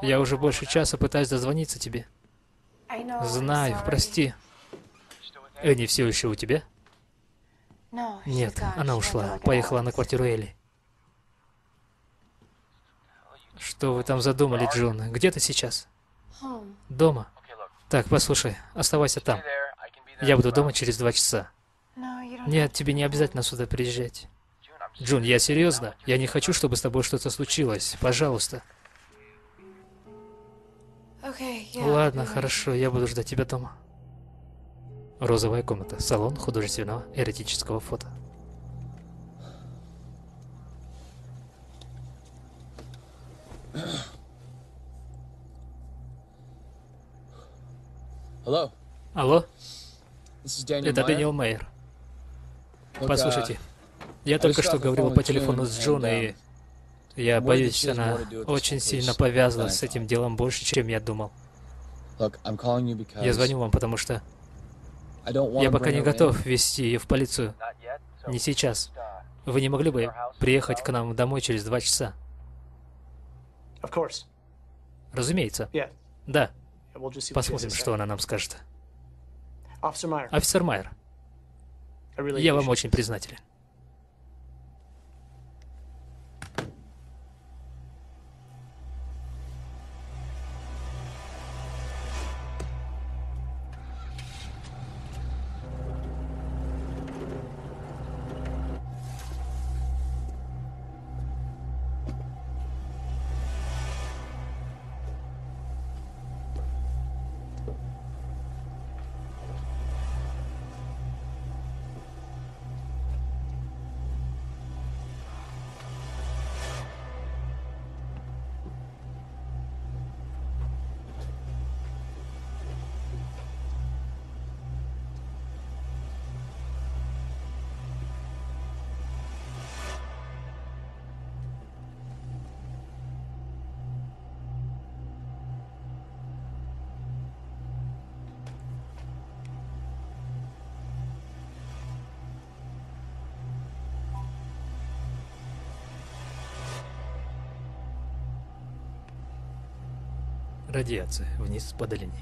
я уже больше часа пытаюсь дозвониться тебе. Знаю, прости. Энни все еще у тебя? Нет, она ушла. Поехала на квартиру Элли. Что вы там задумали, Джун? Где ты сейчас? Дома. Так, послушай, оставайся там. Я буду дома через два часа. Нет, тебе не обязательно сюда приезжать. Джун, я серьезно. Я не хочу, чтобы с тобой что-то случилось. Пожалуйста. Ладно, хорошо, я буду ждать тебя дома. Розовая комната. Салон художественного эротического фото. Hello. Алло. Это Дэниел Майер. Послушайте, я только что говорил по телефону с Джун, и я боюсь, она очень сильно повязана с этим делом больше, чем я думал. Я звоню вам, потому что я пока не готов вести ее в полицию. Не сейчас. Вы не могли бы приехать к нам домой через два часа? Разумеется. Да. Посмотрим, что она нам скажет. Офицер Майер, я вам очень признателен. Радиация. Вниз по долине.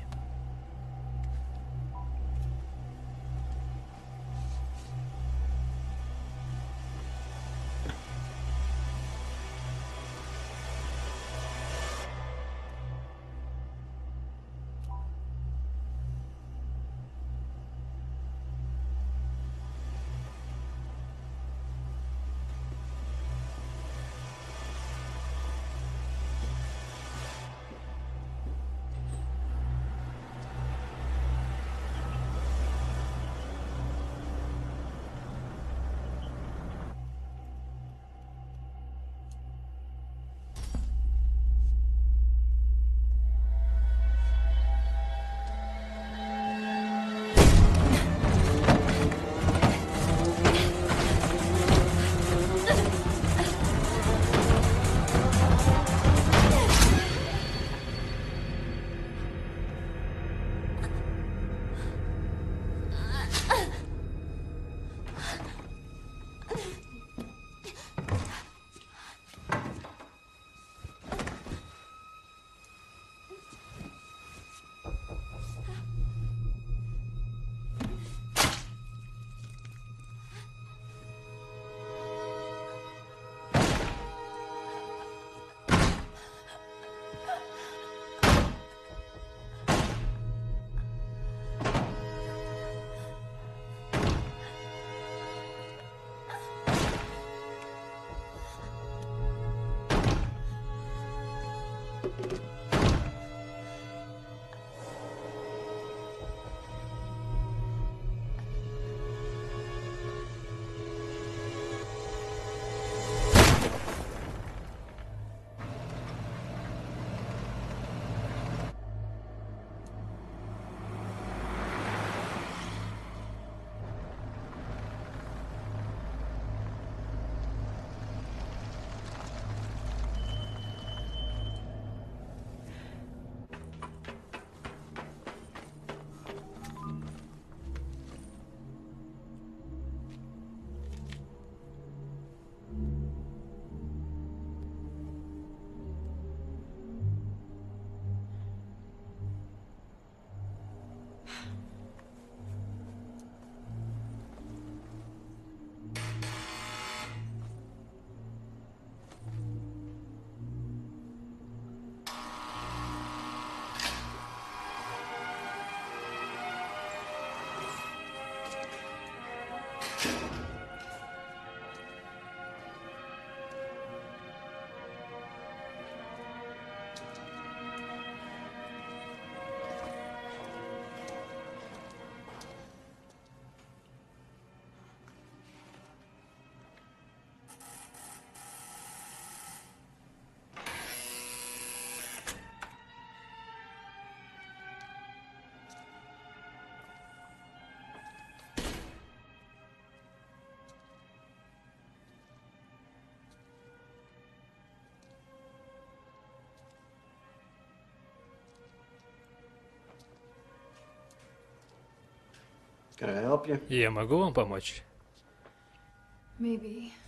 Я могу вам помочь?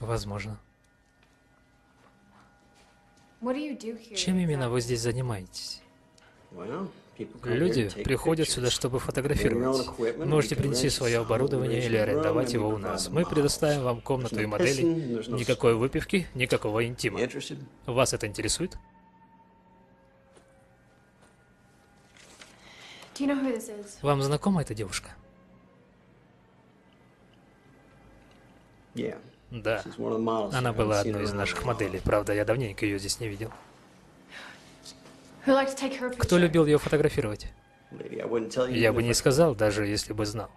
Возможно. Чем именно вы здесь занимаетесь? Люди приходят сюда, чтобы фотографировать. Можете принести свое оборудование или арендовать его у нас. Мы предоставим вам комнату и модели. Никакой выпивки, никакого интима. Вас это интересует? Вам знакома эта девушка? Да. Она была одной из наших моделей. Правда, я давненько ее здесь не видел. Кто любил ее фотографировать? Я бы не сказал, даже если бы знал.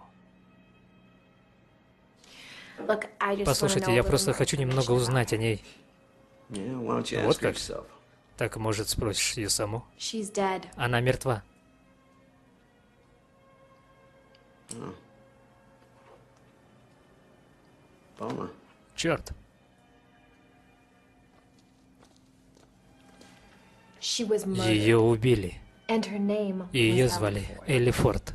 Послушайте, я просто хочу немного узнать о ней. Вот как? Так, может, спросишь ее саму? Она мертва. Черт. Ее убили. И ее звали Элли Форд.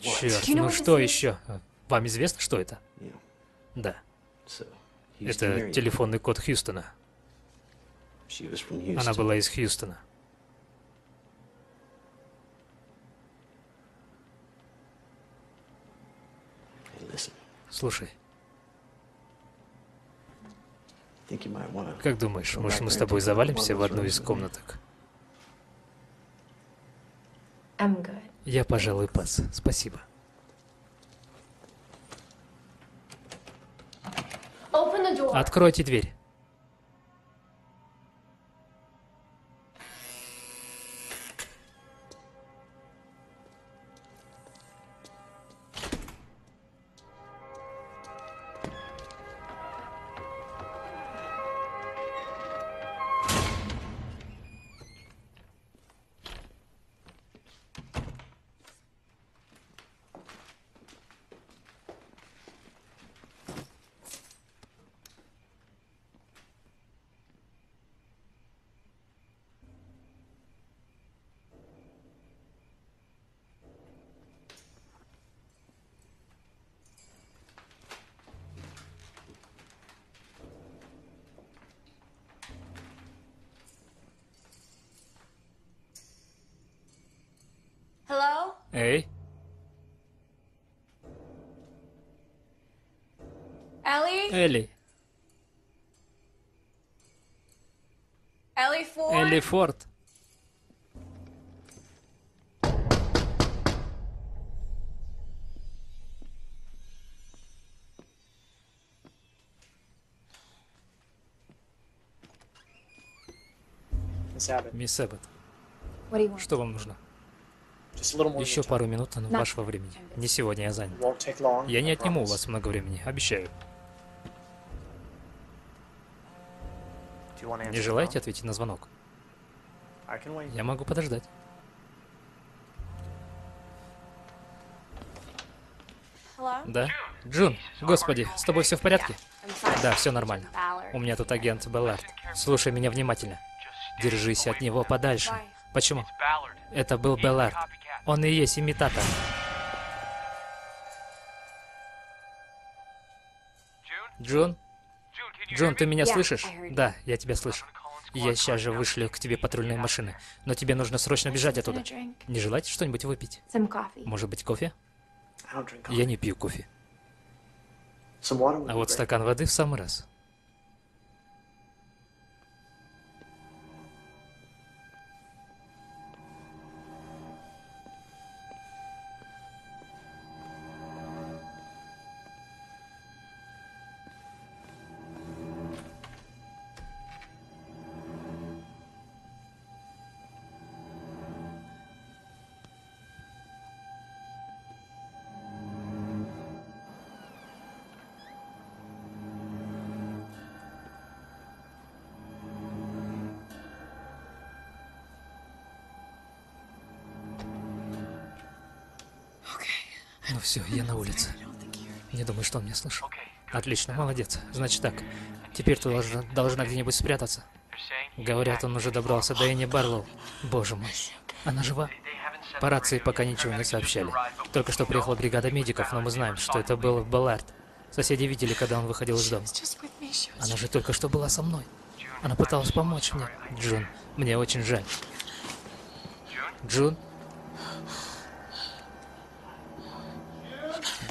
Черт, ну что еще? Вам известно, что это? Да. Это телефонный код Хьюстона. Она была из Хьюстона. Слушай. Как думаешь, может, мы с тобой завалимся в одну из комнаток? Я, пожалуй, пас. Спасибо. Откройте дверь. Эй? Элли? Элли. Элли Форд? Элли Форд. Мисс Эбботт, что вам нужно? Еще пару минут вашего времени. Не сегодня, я занят. Я не отниму у вас много времени, обещаю. Не желаете ответить на звонок? Я могу подождать. Да? Джун, господи, с тобой все в порядке? Да, все нормально. У меня тут агент Баллард. Слушай меня внимательно. Держись от него подальше. Почему? Это был Баллард. Он и есть имитатор. Джун? Джун, ты меня слышишь? Да, я тебя слышу. Я сейчас же вышлю к тебе патрульные машины. Но тебе нужно срочно бежать оттуда. Не желаете что-нибудь выпить? Может быть, кофе? Я не пью кофе. А вот стакан воды в самый раз. Ну все, я на улице. Не думаю, что он меня слышал. Отлично, молодец. Значит так, теперь ты должна, должна где-нибудь спрятаться. Говорят, он уже добрался до Энни Барлоу. Боже мой, она жива? По рации пока ничего не сообщали. Только что приехала бригада медиков, но мы знаем, что это был Баллард. Соседи видели, когда он выходил из дома. Она же только что была со мной. Она пыталась помочь мне. Джун, мне очень жаль. Джун?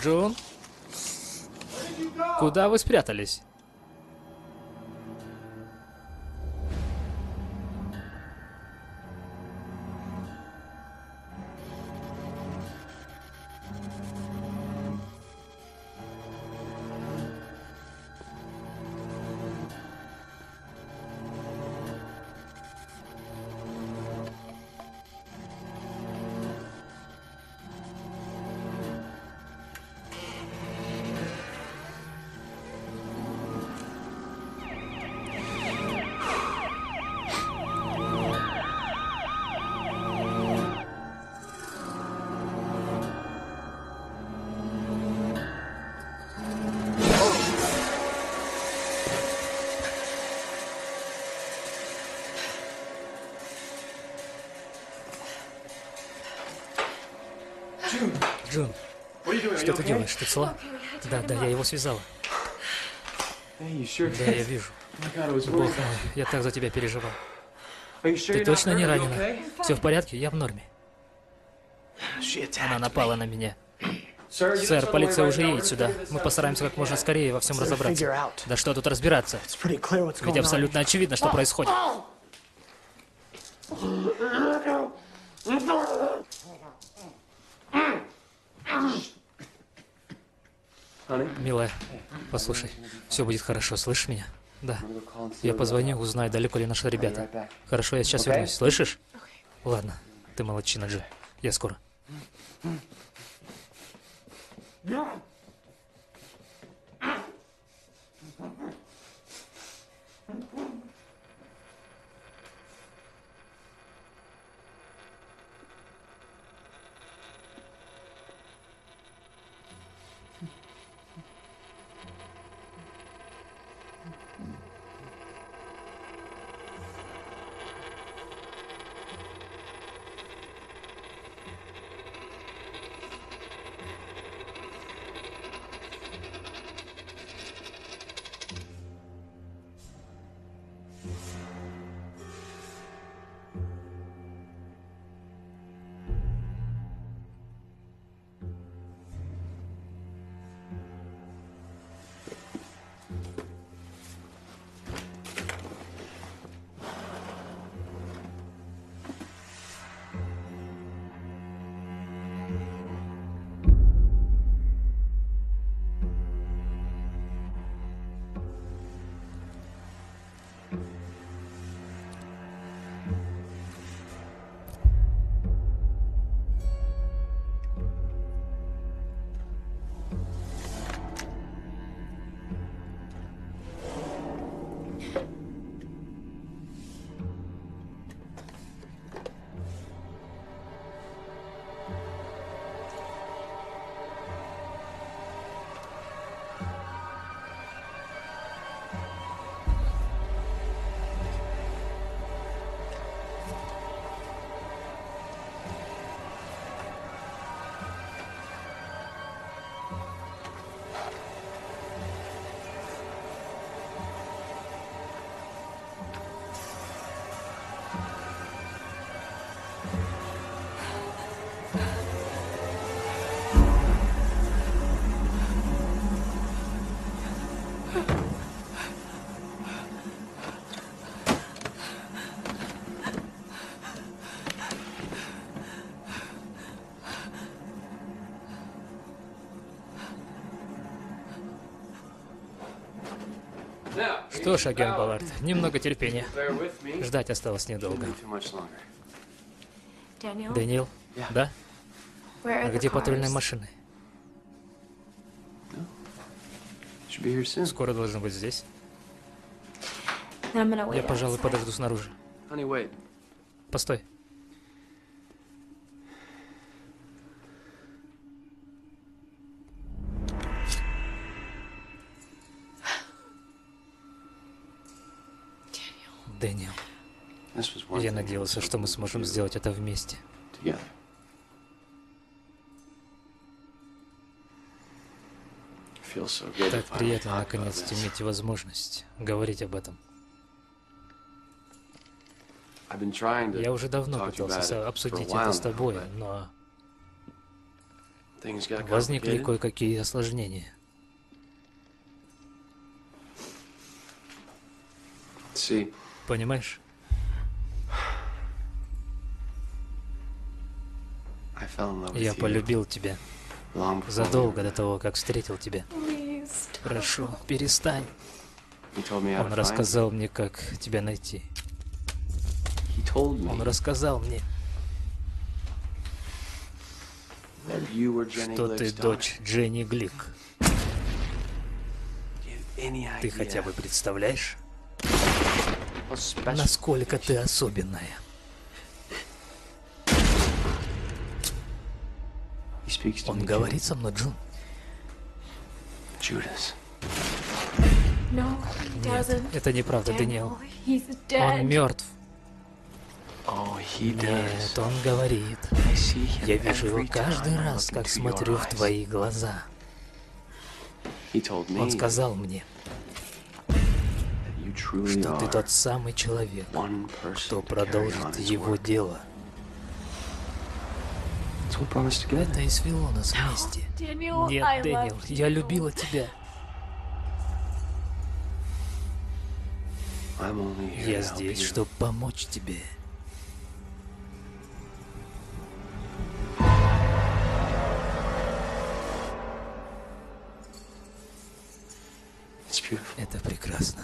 Джун? Куда вы спрятались? Джун, что ты делаешь? Ты цела? Да, да, я его связала. Да, я вижу. Бог мой, я так за тебя переживал. Ты точно не ранена? Все в порядке? Я в норме. Она напала на меня. Сэр, полиция уже едет сюда. Мы постараемся как можно скорее во всем разобраться. Да что тут разбираться? Ведь абсолютно очевидно, что происходит. Милая, послушай, все будет хорошо, слышишь меня? Да. Я позвоню, узнаю, далеко ли наши ребята. Хорошо, я сейчас вернусь, слышишь? Ладно, ты молодчина, Джин. Я скоро. Что ж, агент Баллард, немного терпения. Ждать осталось недолго. Дэниел? Да? А где патрульные машины? Скоро должен быть здесь. Я, пожалуй, подожду снаружи. Постой. Дэниел. Я надеялся, что мы сможем сделать это вместе. Так приятно, наконец, иметь возможность говорить об этом. Я уже давно пытался обсудить это с тобой, но возникли кое-какие осложнения. Понимаешь? Я полюбил тебя задолго до того, как встретил тебя. Прошу, перестань. Он рассказал мне, как тебя найти. Он рассказал мне, что ты дочь Дженни Глик. Ты хотя бы представляешь, насколько ты особенная? Он говорит со мной, Джун. Нет, это неправда, Дэниел. Он мертв. Нет, он говорит. Я вижу его каждый раз, как смотрю в твои глаза. Он сказал мне, что ты тот самый человек, кто продолжит его дело. Это и свело нас вместе. Нет, Дэниел, я любила тебя. Я здесь, чтобы помочь тебе. Это прекрасно.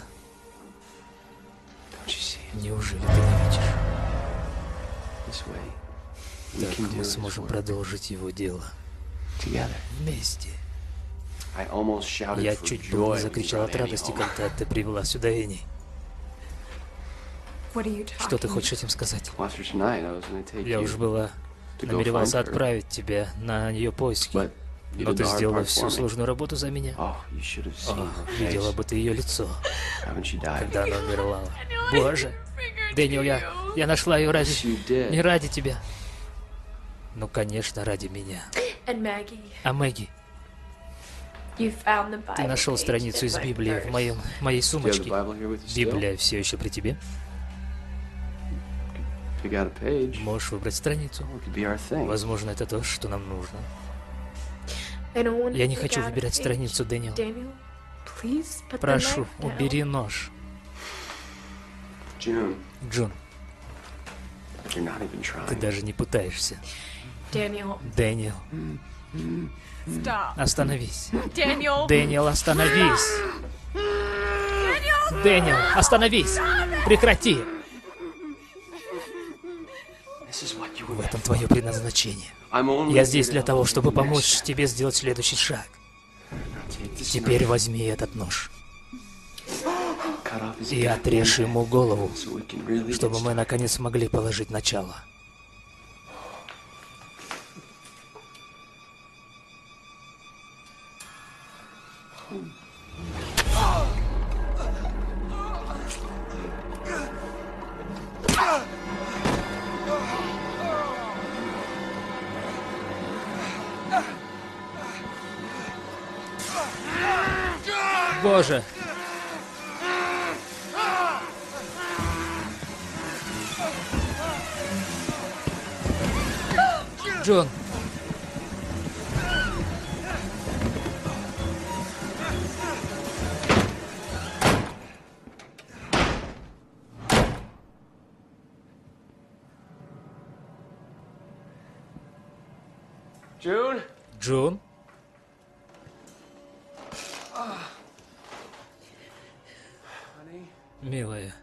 Неужели ты не видишь? Так мы сможем продолжить его дело. Вместе. Я чуть было не закричал от радости, когда ты привела сюда Энни. Что ты хочешь этим сказать? Я уж была намеревался отправить тебя на ее поиски. Но ты сделала всю сложную работу за меня. О, видела бы ты ее лицо, когда она умерла. Боже, Дэниел, я, я нашла ее ради... не ради тебя. Ну, конечно, ради меня. А Мэгги? Ты нашел страницу из Библии в моем, моей сумочке. Библия все еще при тебе? Можешь выбрать страницу. Возможно, это то, что нам нужно. Я не хочу выбирать страницу, Дэниел. Прошу, убери нож. Джун, ты даже не пытаешься. Дэниел, остановись. Дэниел, остановись. Дэниел, остановись. Прекрати. В этом твое предназначение. Я здесь для того, чтобы помочь тебе сделать следующий шаг. Теперь возьми этот нож и отрежь ему голову, чтобы мы наконец смогли положить начало. Боже! Джон! Джун? Джун? Милая,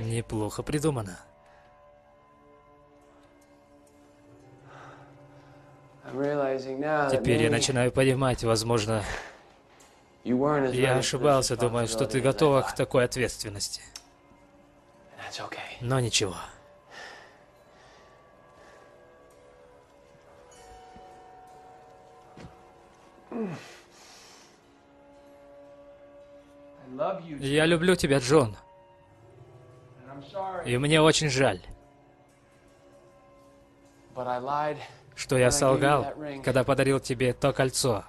неплохо придумано. Теперь я начинаю понимать, возможно, я ошибался, думая, что ты готова к такой ответственности. Но ничего. Я люблю тебя, Джон. И мне очень жаль, что я солгал, когда подарил тебе то кольцо,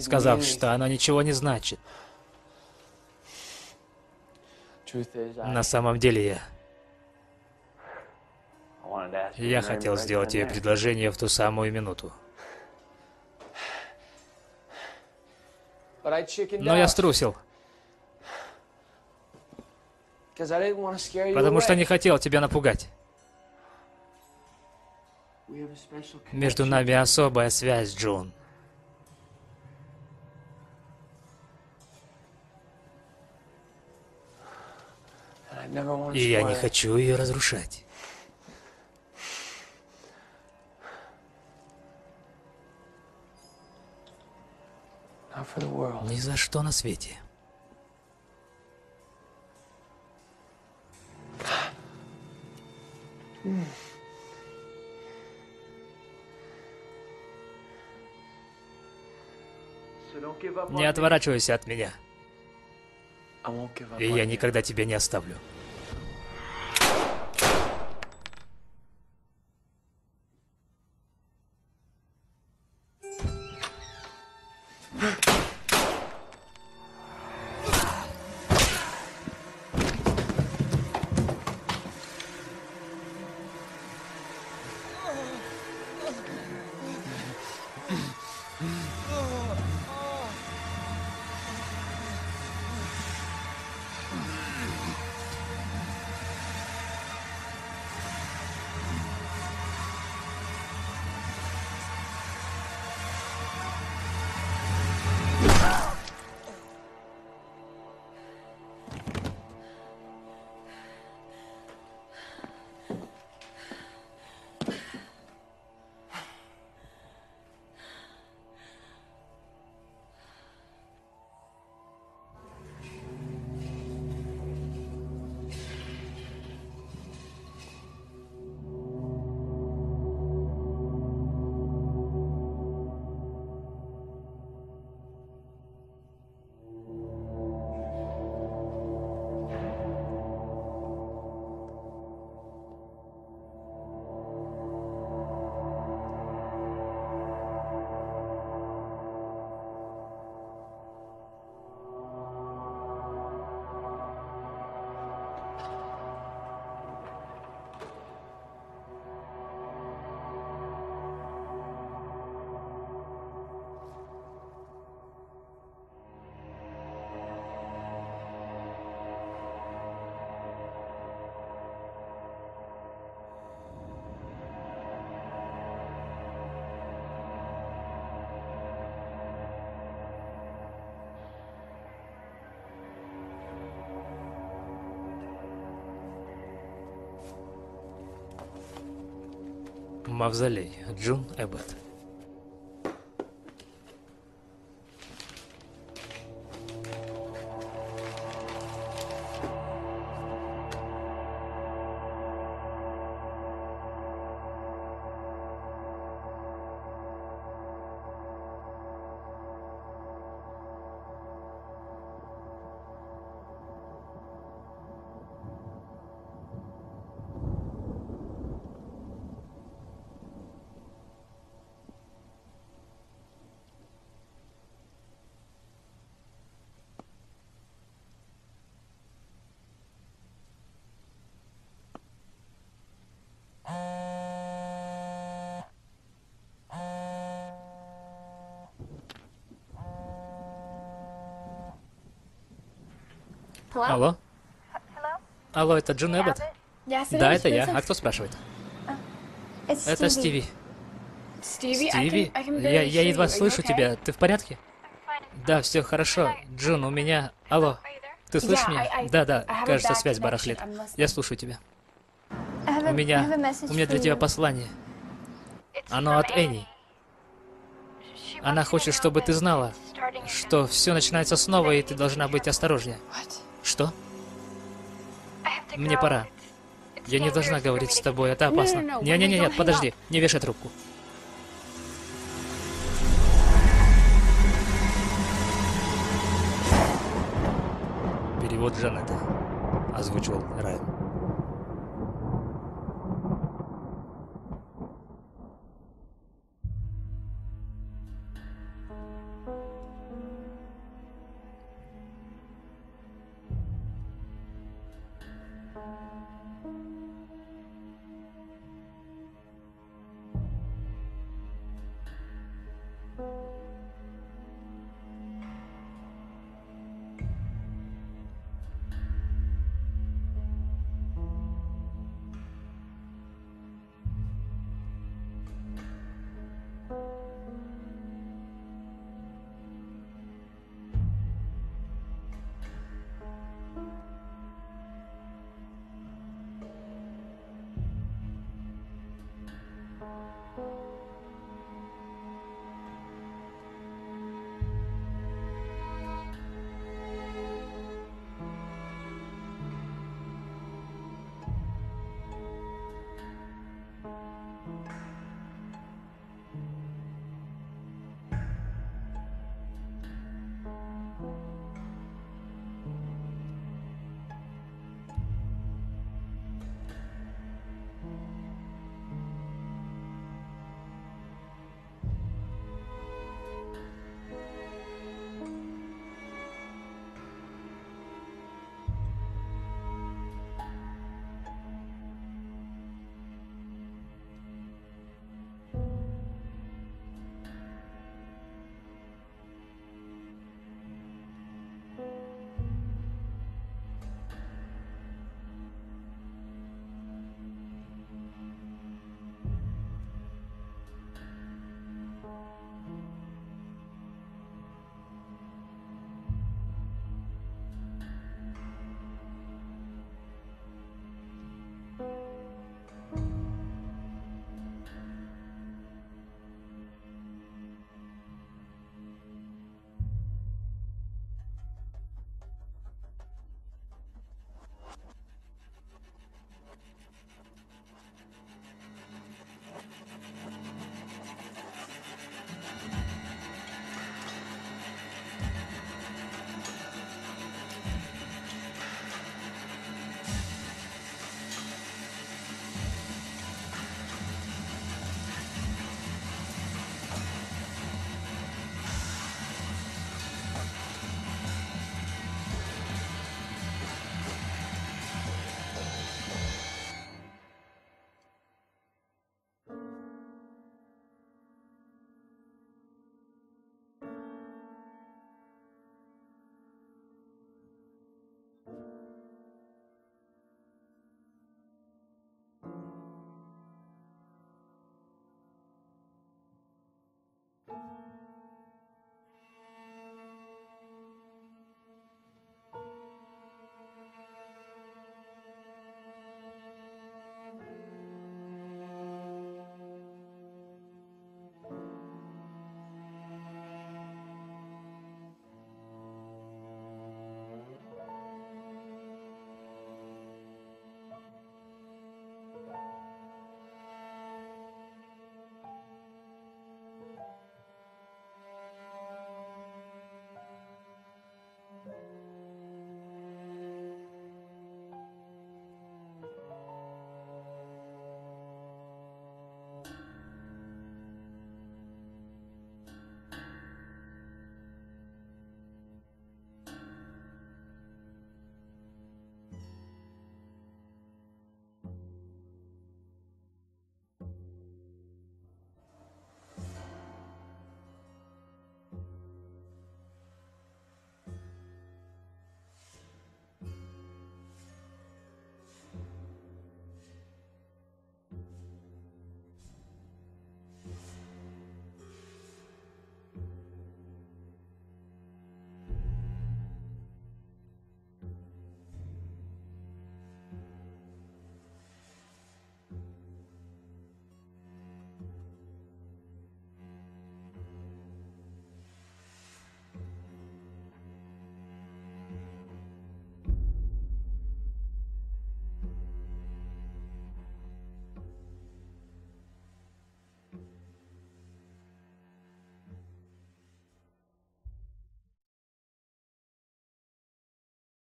сказав, что оно ничего не значит. На самом деле, я... Я хотел сделать тебе предложение в ту самую минуту. Но я струсил. Потому что не хотел тебя напугать. Между нами особая связь, Джон. И я не хочу ее разрушать. Ни за что на свете. Не отворачивайся от меня. И я никогда тебя не оставлю. Мавзолей. Джун Эбботт. Алло? Алло, это Джун Эбботт? Да, это я. А кто спрашивает? Это Стиви. Стиви? Я, я едва слышу тебя. Ты в порядке? Да, все хорошо. Джун, у меня... Алло. Ты слышишь меня? Да, да. Кажется, связь барахлит. Я слушаю тебя. У меня... У меня для тебя послание. Оно от Энни. Она хочет, чтобы ты знала, что все начинается снова, и ты должна быть осторожнее. Что? Мне пора. Я не должна говорить с тобой, это опасно. Не-не-не, подожди, не вешай трубку. Перевод Жанетты. Озвучивал Райан.